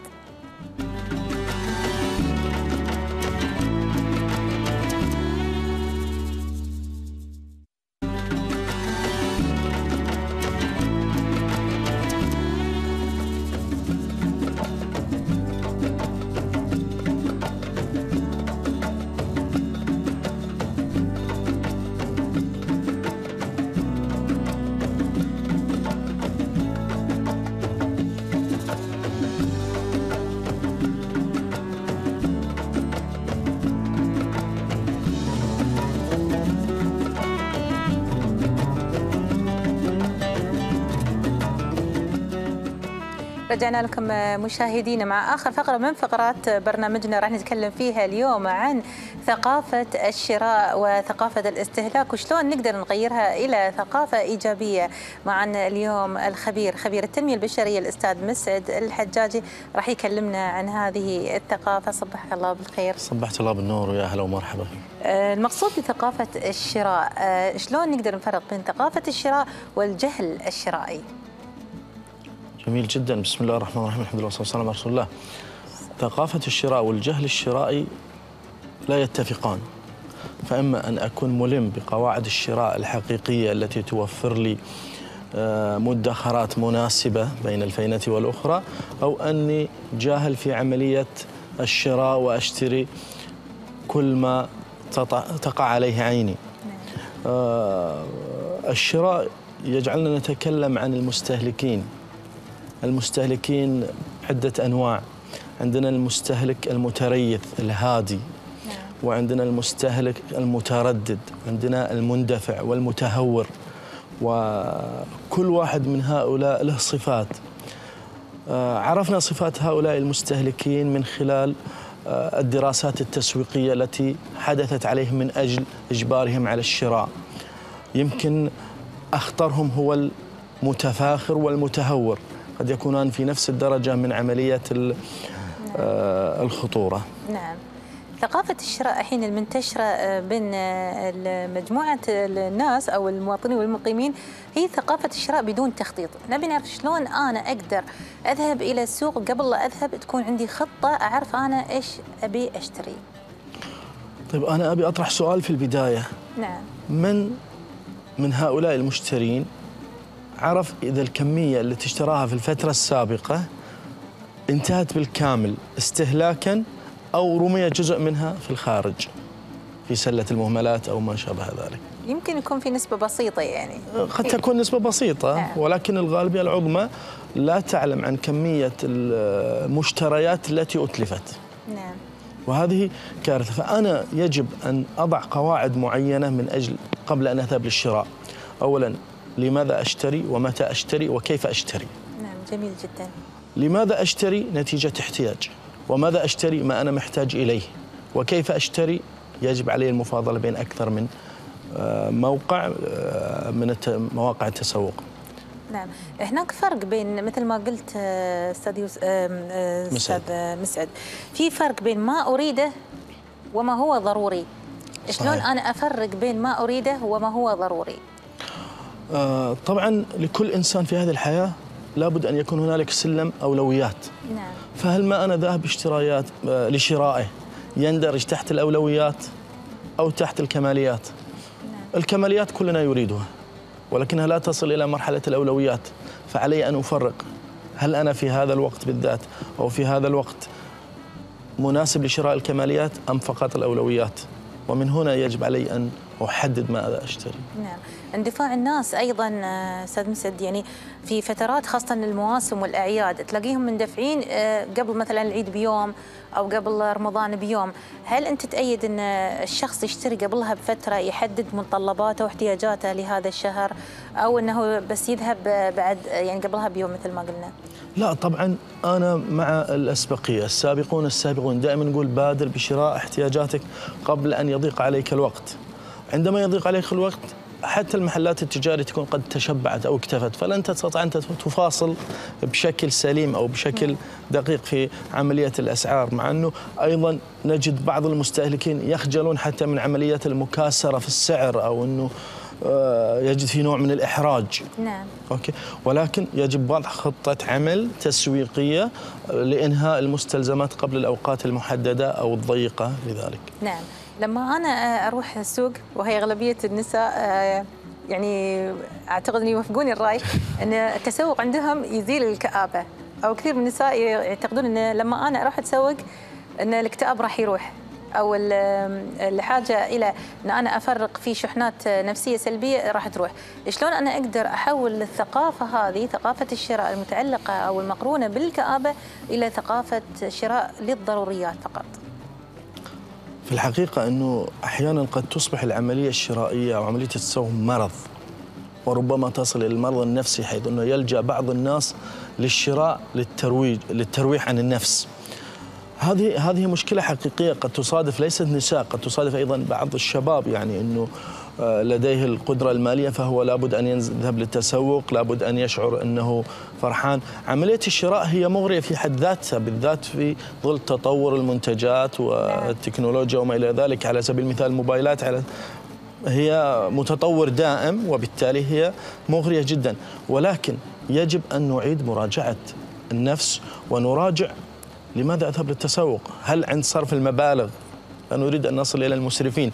رجعنا لكم مشاهدينا مع آخر فقرة من فقرات برنامجنا، راح نتكلم فيها اليوم عن ثقافة الشراء وثقافة الاستهلاك وشلون نقدر نغيرها إلى ثقافة إيجابية. معنا اليوم الخبير خبير التنمية البشرية الأستاذ مسعد الحجاجي، راح يكلمنا عن هذه الثقافة. صبح الله بالخير. صبحت الله بالنور، ويا أهلا ومرحبا. المقصود بثقافة الشراء، شلون نقدر نفرق بين ثقافة الشراء والجهل الشرائي؟ جميل جدا. بسم الله الرحمن الرحيم، الحمد لله والصلاه والسلام على رسول الله. ثقافة الشراء والجهل الشرائي لا يتفقان، فإما أن أكون ملم بقواعد الشراء الحقيقية التي توفر لي مدخرات مناسبة بين الفينة والأخرى، أو أني جاهل في عملية الشراء وأشتري كل ما تقع عليه عيني. الشراء يجعلنا نتكلم عن المستهلكين. المستهلكين عدة أنواع، عندنا المستهلك المتريث الهادي، وعندنا المستهلك المتردد، عندنا المندفع والمتهور، وكل واحد من هؤلاء له صفات. عرفنا صفات هؤلاء المستهلكين من خلال الدراسات التسويقية التي حدثت عليهم من أجل إجبارهم على الشراء. يمكن أخطرهم هو المتفاخر والمتهور، قد يكونان في نفس الدرجة من عملية الخطورة. نعم. ثقافة الشراء الحين المنتشرة بين مجموعة الناس أو المواطنين والمقيمين هي ثقافة الشراء بدون تخطيط. نبي نعرف شلون أنا أقدر أذهب إلى السوق، قبل لا أذهب تكون عندي خطة، أعرف أنا إيش أبي أشتري. طيب، أنا أبي أطرح سؤال في البداية. نعم. من هؤلاء المشترين عرف إذا الكمية التي اشتراها في الفترة السابقة انتهت بالكامل استهلاكاً أو رمي جزء منها في الخارج في سلة المهملات أو ما شابه ذلك. يمكن يكون في نسبة بسيطة يعني. قد تكون نسبة بسيطة، ولكن الغالبية العظمى لا تعلم عن كمية المشتريات التي أتلفت. نعم. وهذه كارثة، فأنا يجب أن أضع قواعد معينة من أجل قبل أن أذهب للشراء. أولاً، لماذا أشتري ومتى أشتري وكيف أشتري؟ نعم، جميل جدا. لماذا أشتري؟ نتيجة احتياج. وماذا أشتري؟ ما أنا محتاج إليه. وكيف أشتري؟ يجب علي المفاضلة بين أكثر من موقع من مواقع التسوق. نعم، هناك فرق بين مثل ما قلت أستاذ مسعد، في فرق بين ما أريده وما هو ضروري. شلون أنا أفرق بين ما أريده وما هو ضروري؟ طبعا لكل إنسان في هذه الحياة لابد أن يكون هنالك سلم أولويات. نعم. فهل ما أنا ذاهب اشترايات لشرائه يندرج تحت الأولويات أو تحت الكماليات؟ نعم. الكماليات كلنا يريدها ولكنها لا تصل إلى مرحلة الأولويات، فعلي أن أفرق هل أنا في هذا الوقت بالذات أو في هذا الوقت مناسب لشراء الكماليات أم فقط الأولويات، ومن هنا يجب علي أن أحدد ماذا أشتري. نعم، اندفاع الناس أيضا أستاذ مسعد، يعني في فترات خاصة المواسم والأعياد تلاقيهم مندفعين قبل مثلا العيد بيوم أو قبل رمضان بيوم، هل أنت تأيد أن الشخص يشتري قبلها بفترة يحدد متطلباته واحتياجاته لهذا الشهر، أو أنه بس يذهب بعد يعني قبلها بيوم مثل ما قلنا؟ لا طبعا أنا مع الأسبقية، السابقون السابقون، دائما نقول بادر بشراء احتياجاتك قبل أن يضيق عليك الوقت. عندما يضيق عليك الوقت حتى المحلات التجارية تكون قد تشبعت أو اكتفت، فلن تستطيع أن تفاصل بشكل سليم أو بشكل دقيق في عملية الأسعار، مع أنه أيضا نجد بعض المستهلكين يخجلون حتى من عملية المكاسرة في السعر أو أنه يجد في نوع من الإحراج. نعم. أوكي. ولكن يجب وضع خطة عمل تسويقية لإنهاء المستلزمات قبل الأوقات المحددة أو الضيقة لذلك. نعم. لما أنا أروح السوق، وهي أغلبية النساء يعني أعتقد أن يوافقوني الرأي أن التسوق عندهم يزيل الكآبة، أو كثير من النساء يعتقدون أن لما أنا أروح أتسوق أن الاكتئاب راح يروح، أو الحاجة إلى أن أنا أفرق في شحنات نفسية سلبية راح تروح. شلون أنا أقدر أحول الثقافة هذه، ثقافة الشراء المتعلقة أو المقرونة بالكآبة، إلى ثقافة شراء للضروريات فقط؟ في الحقيقة أنه أحياناً قد تصبح العملية الشرائية أو عملية التسوق مرض، وربما تصل إلى المرض النفسي، حيث أنه يلجأ بعض الناس للشراء للترويح عن النفس. هذه مشكلة حقيقية قد تصادف ليست نساء، قد تصادف أيضاً بعض الشباب، يعني أنه لديه القدرة المالية فهو لابد أن يذهب للتسوق، لابد أن يشعر أنه فرحان. عملية الشراء هي مغرية في حد ذاتها، بالذات في ظل تطور المنتجات والتكنولوجيا وما إلى ذلك. على سبيل المثال الموبايلات هي متطور دائم، وبالتالي هي مغرية جدا، ولكن يجب أن نعيد مراجعة النفس ونراجع لماذا أذهب للتسوق. هل عند صرف المبالغ، أنا أريد أن أصل إلى المسرفين،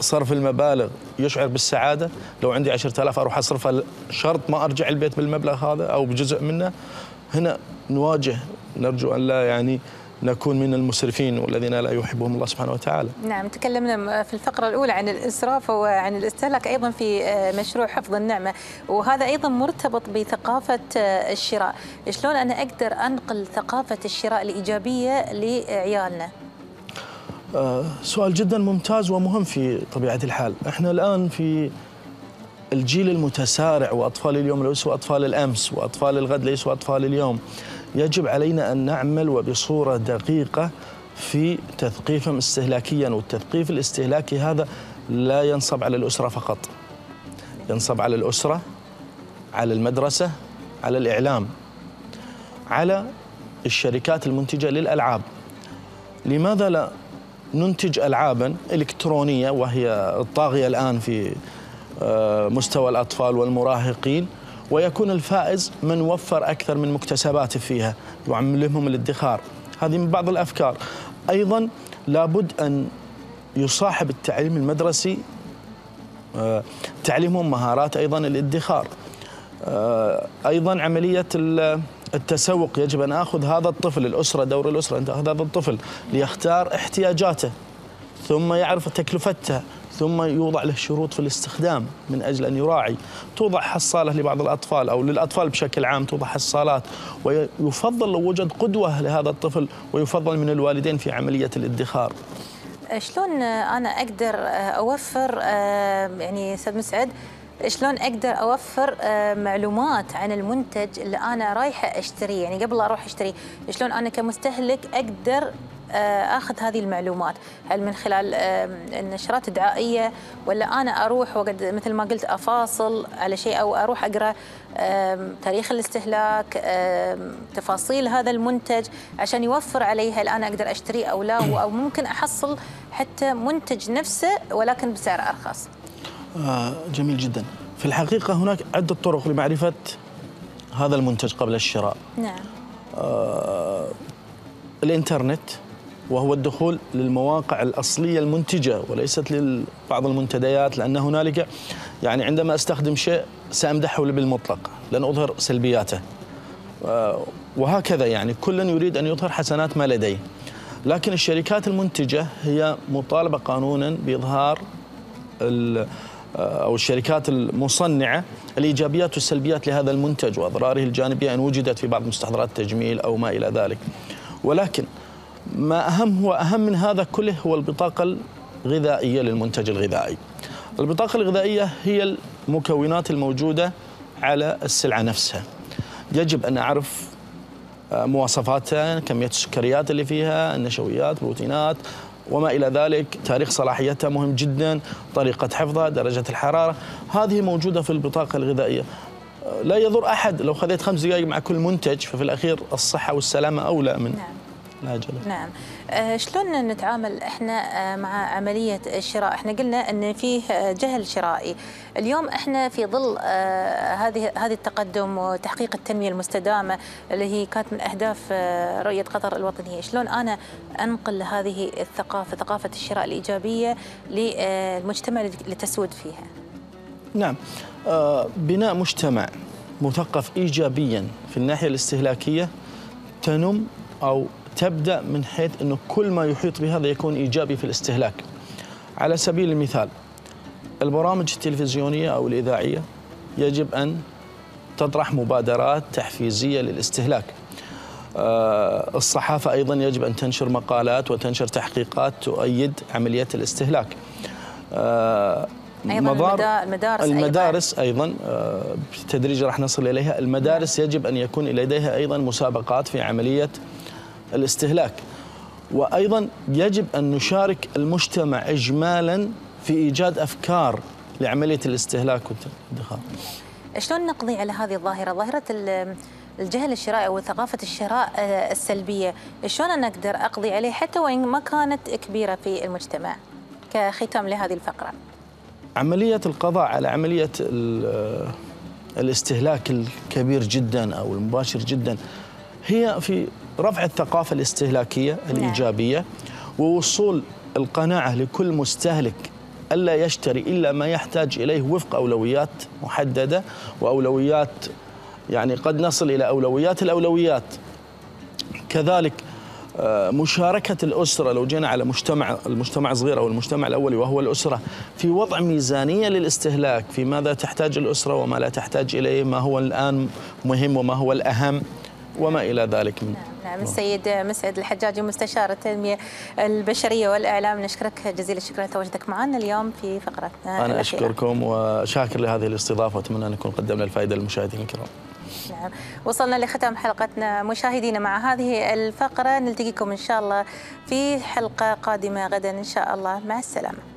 صرف المبالغ يشعر بالسعادة؟ لو عندي 10,000 أروح أصرفها شرط ما أرجع البيت بالمبلغ هذا أو بجزء منه. هنا نواجه، نرجو أن لا يعني نكون من المسرفين والذين لا يحبهم الله سبحانه وتعالى. نعم، تكلمنا في الفقرة الأولى عن الإسراف وعن الاستهلاك أيضا في مشروع حفظ النعمة، وهذا أيضا مرتبط بثقافة الشراء. شلون أنا أقدر أنقل ثقافة الشراء الإيجابية لعيالنا؟ سؤال جدا ممتاز ومهم. في طبيعة الحال احنا الآن في الجيل المتسارع، وأطفال اليوم ليسوا أطفال الأمس، وأطفال الغد ليسوا أطفال اليوم. يجب علينا أن نعمل وبصورة دقيقة في تثقيفهم استهلاكيا، والتثقيف الاستهلاكي هذا لا ينصب على الأسرة فقط، ينصب على الأسرة، على المدرسة، على الإعلام، على الشركات المنتجة للألعاب. لماذا لا ننتج ألعاباً إلكترونية وهي الطاغية الآن في مستوى الأطفال والمراهقين، ويكون الفائز من وفر أكثر من مكتسباته فيها، يعملهم الادخار. هذه من بعض الأفكار. أيضاً لابد أن يصاحب التعليم المدرسي تعليمهم مهارات أيضاً الادخار. أيضاً عملية التسوق يجب أن أخذ هذا الطفل، الأسرة، دور الأسرة أن تأخذ هذا الطفل ليختار احتياجاته، ثم يعرف تكلفتها، ثم يوضع له شروط في الاستخدام من أجل أن يراعي. توضع حصالة لبعض الأطفال أو للأطفال بشكل عام، توضع حصالات، ويفضل لو وجد قدوة لهذا الطفل، ويفضل من الوالدين في عملية الادخار. شلون أنا أقدر أوفر، يعني أستاذ مسعد، شلون أقدر أوفر معلومات عن المنتج اللي أنا رايحة أشتريه؟ يعني قبل أروح أشتري شلون أنا كمستهلك أقدر أخذ هذه المعلومات؟ هل من خلال النشرات الدعائية، ولا أنا أروح وقد مثل ما قلت أفاصل على شيء، أو أروح أقرأ تاريخ الاستهلاك، تفاصيل هذا المنتج عشان يوفر علي هل أنا أقدر أشتري أو لا، أو ممكن أحصل حتى منتج نفسه ولكن بسعر أرخص. جميل جدا. في الحقيقة هناك عدة طرق لمعرفة هذا المنتج قبل الشراء. نعم. الإنترنت، وهو الدخول للمواقع الأصلية المنتجة وليست لبعض المنتديات، لأن هنالك يعني عندما أستخدم شيء سأمدحه بالمطلق، لن أظهر سلبياته. وهكذا يعني كل يريد أن يظهر حسنات ما لديه. لكن الشركات المنتجة هي مطالبة قانونا بإظهار أو الشركات المصنعة الإيجابيات والسلبيات لهذا المنتج وأضراره الجانبية إن وجدت في بعض مستحضرات التجميل أو ما إلى ذلك. ولكن ما أهم وأهم من هذا كله هو البطاقة الغذائية للمنتج الغذائي. البطاقة الغذائية هي المكونات الموجودة على السلعة نفسها. يجب أن أعرف مواصفاتها، كمية السكريات اللي فيها، النشويات، بروتينات وما إلى ذلك، تاريخ صلاحيتها مهم جدا، طريقة حفظها، درجة الحرارة، هذه موجودة في البطاقة الغذائية. لا يضر أحد لو خذيت 5 دقائق مع كل منتج، ففي الأخير الصحة والسلامة أولى من العجلة. نعم. شلون نتعامل احنا مع عملية الشراء؟ احنا قلنا ان فيه جهل شرائي. اليوم احنا في ظل هذه التقدم وتحقيق التنمية المستدامة اللي هي كانت من اهداف رؤية قطر الوطنية، شلون انا انقل هذه الثقافة، ثقافة الشراء الإيجابية للمجتمع اللي تسود فيها؟ نعم. بناء مجتمع مثقف إيجابيا في الناحية الاستهلاكية تنم او تبدأ من حيث أنه كل ما يحيط بهذا يكون إيجابي في الاستهلاك. على سبيل المثال البرامج التلفزيونية أو الإذاعية يجب أن تطرح مبادرات تحفيزية للاستهلاك. الصحافة أيضا يجب أن تنشر مقالات وتنشر تحقيقات تؤيد عملية الاستهلاك. أيضا المدارس أيضا بالتدريج راح نصل إليها. المدارس يجب أن يكون لديها أيضا مسابقات في عملية الاستهلاك. وأيضا يجب أن نشارك المجتمع إجمالا في إيجاد أفكار لعملية الاستهلاك والادخار. شلون نقضي على هذه الظاهرة، ظاهرة الجهل الشرائي وثقافة الشراء السلبية؟ شلون أنا أقدر أقضي عليه حتى وإن ما كانت كبيرة في المجتمع؟ كختام لهذه الفقرة. عملية القضاء على عملية الاستهلاك الكبير جدا أو المباشر جدا هي في رفع الثقافة الاستهلاكية الإيجابية، ووصول القناعة لكل مستهلك ألا يشتري إلا ما يحتاج إليه وفق أولويات محددة، وأولويات يعني قد نصل إلى أولويات الأولويات. كذلك مشاركة الأسرة، لو جينا على المجتمع الصغير أو المجتمع الأولي وهو الأسرة، في وضع ميزانية للاستهلاك، في ماذا تحتاج الأسرة وما لا تحتاج إليه، ما هو الآن مهم وما هو الأهم وما إلى ذلك. نعم. السيد مسعد الحجاجي مستشار التنمية البشرية والإعلام، نشكرك جزيل الشكر على تواجدك معنا اليوم في فقرتنا. أنا أشكركم وشاكر لهذه الاستضافة، وأتمنى أن نكون قدمنا الفائدة للمشاهدين الكرام. نعم. وصلنا لختام حلقتنا مشاهدينا مع هذه الفقرة، نلتقيكم إن شاء الله في حلقة قادمة غدا إن شاء الله. مع السلامة.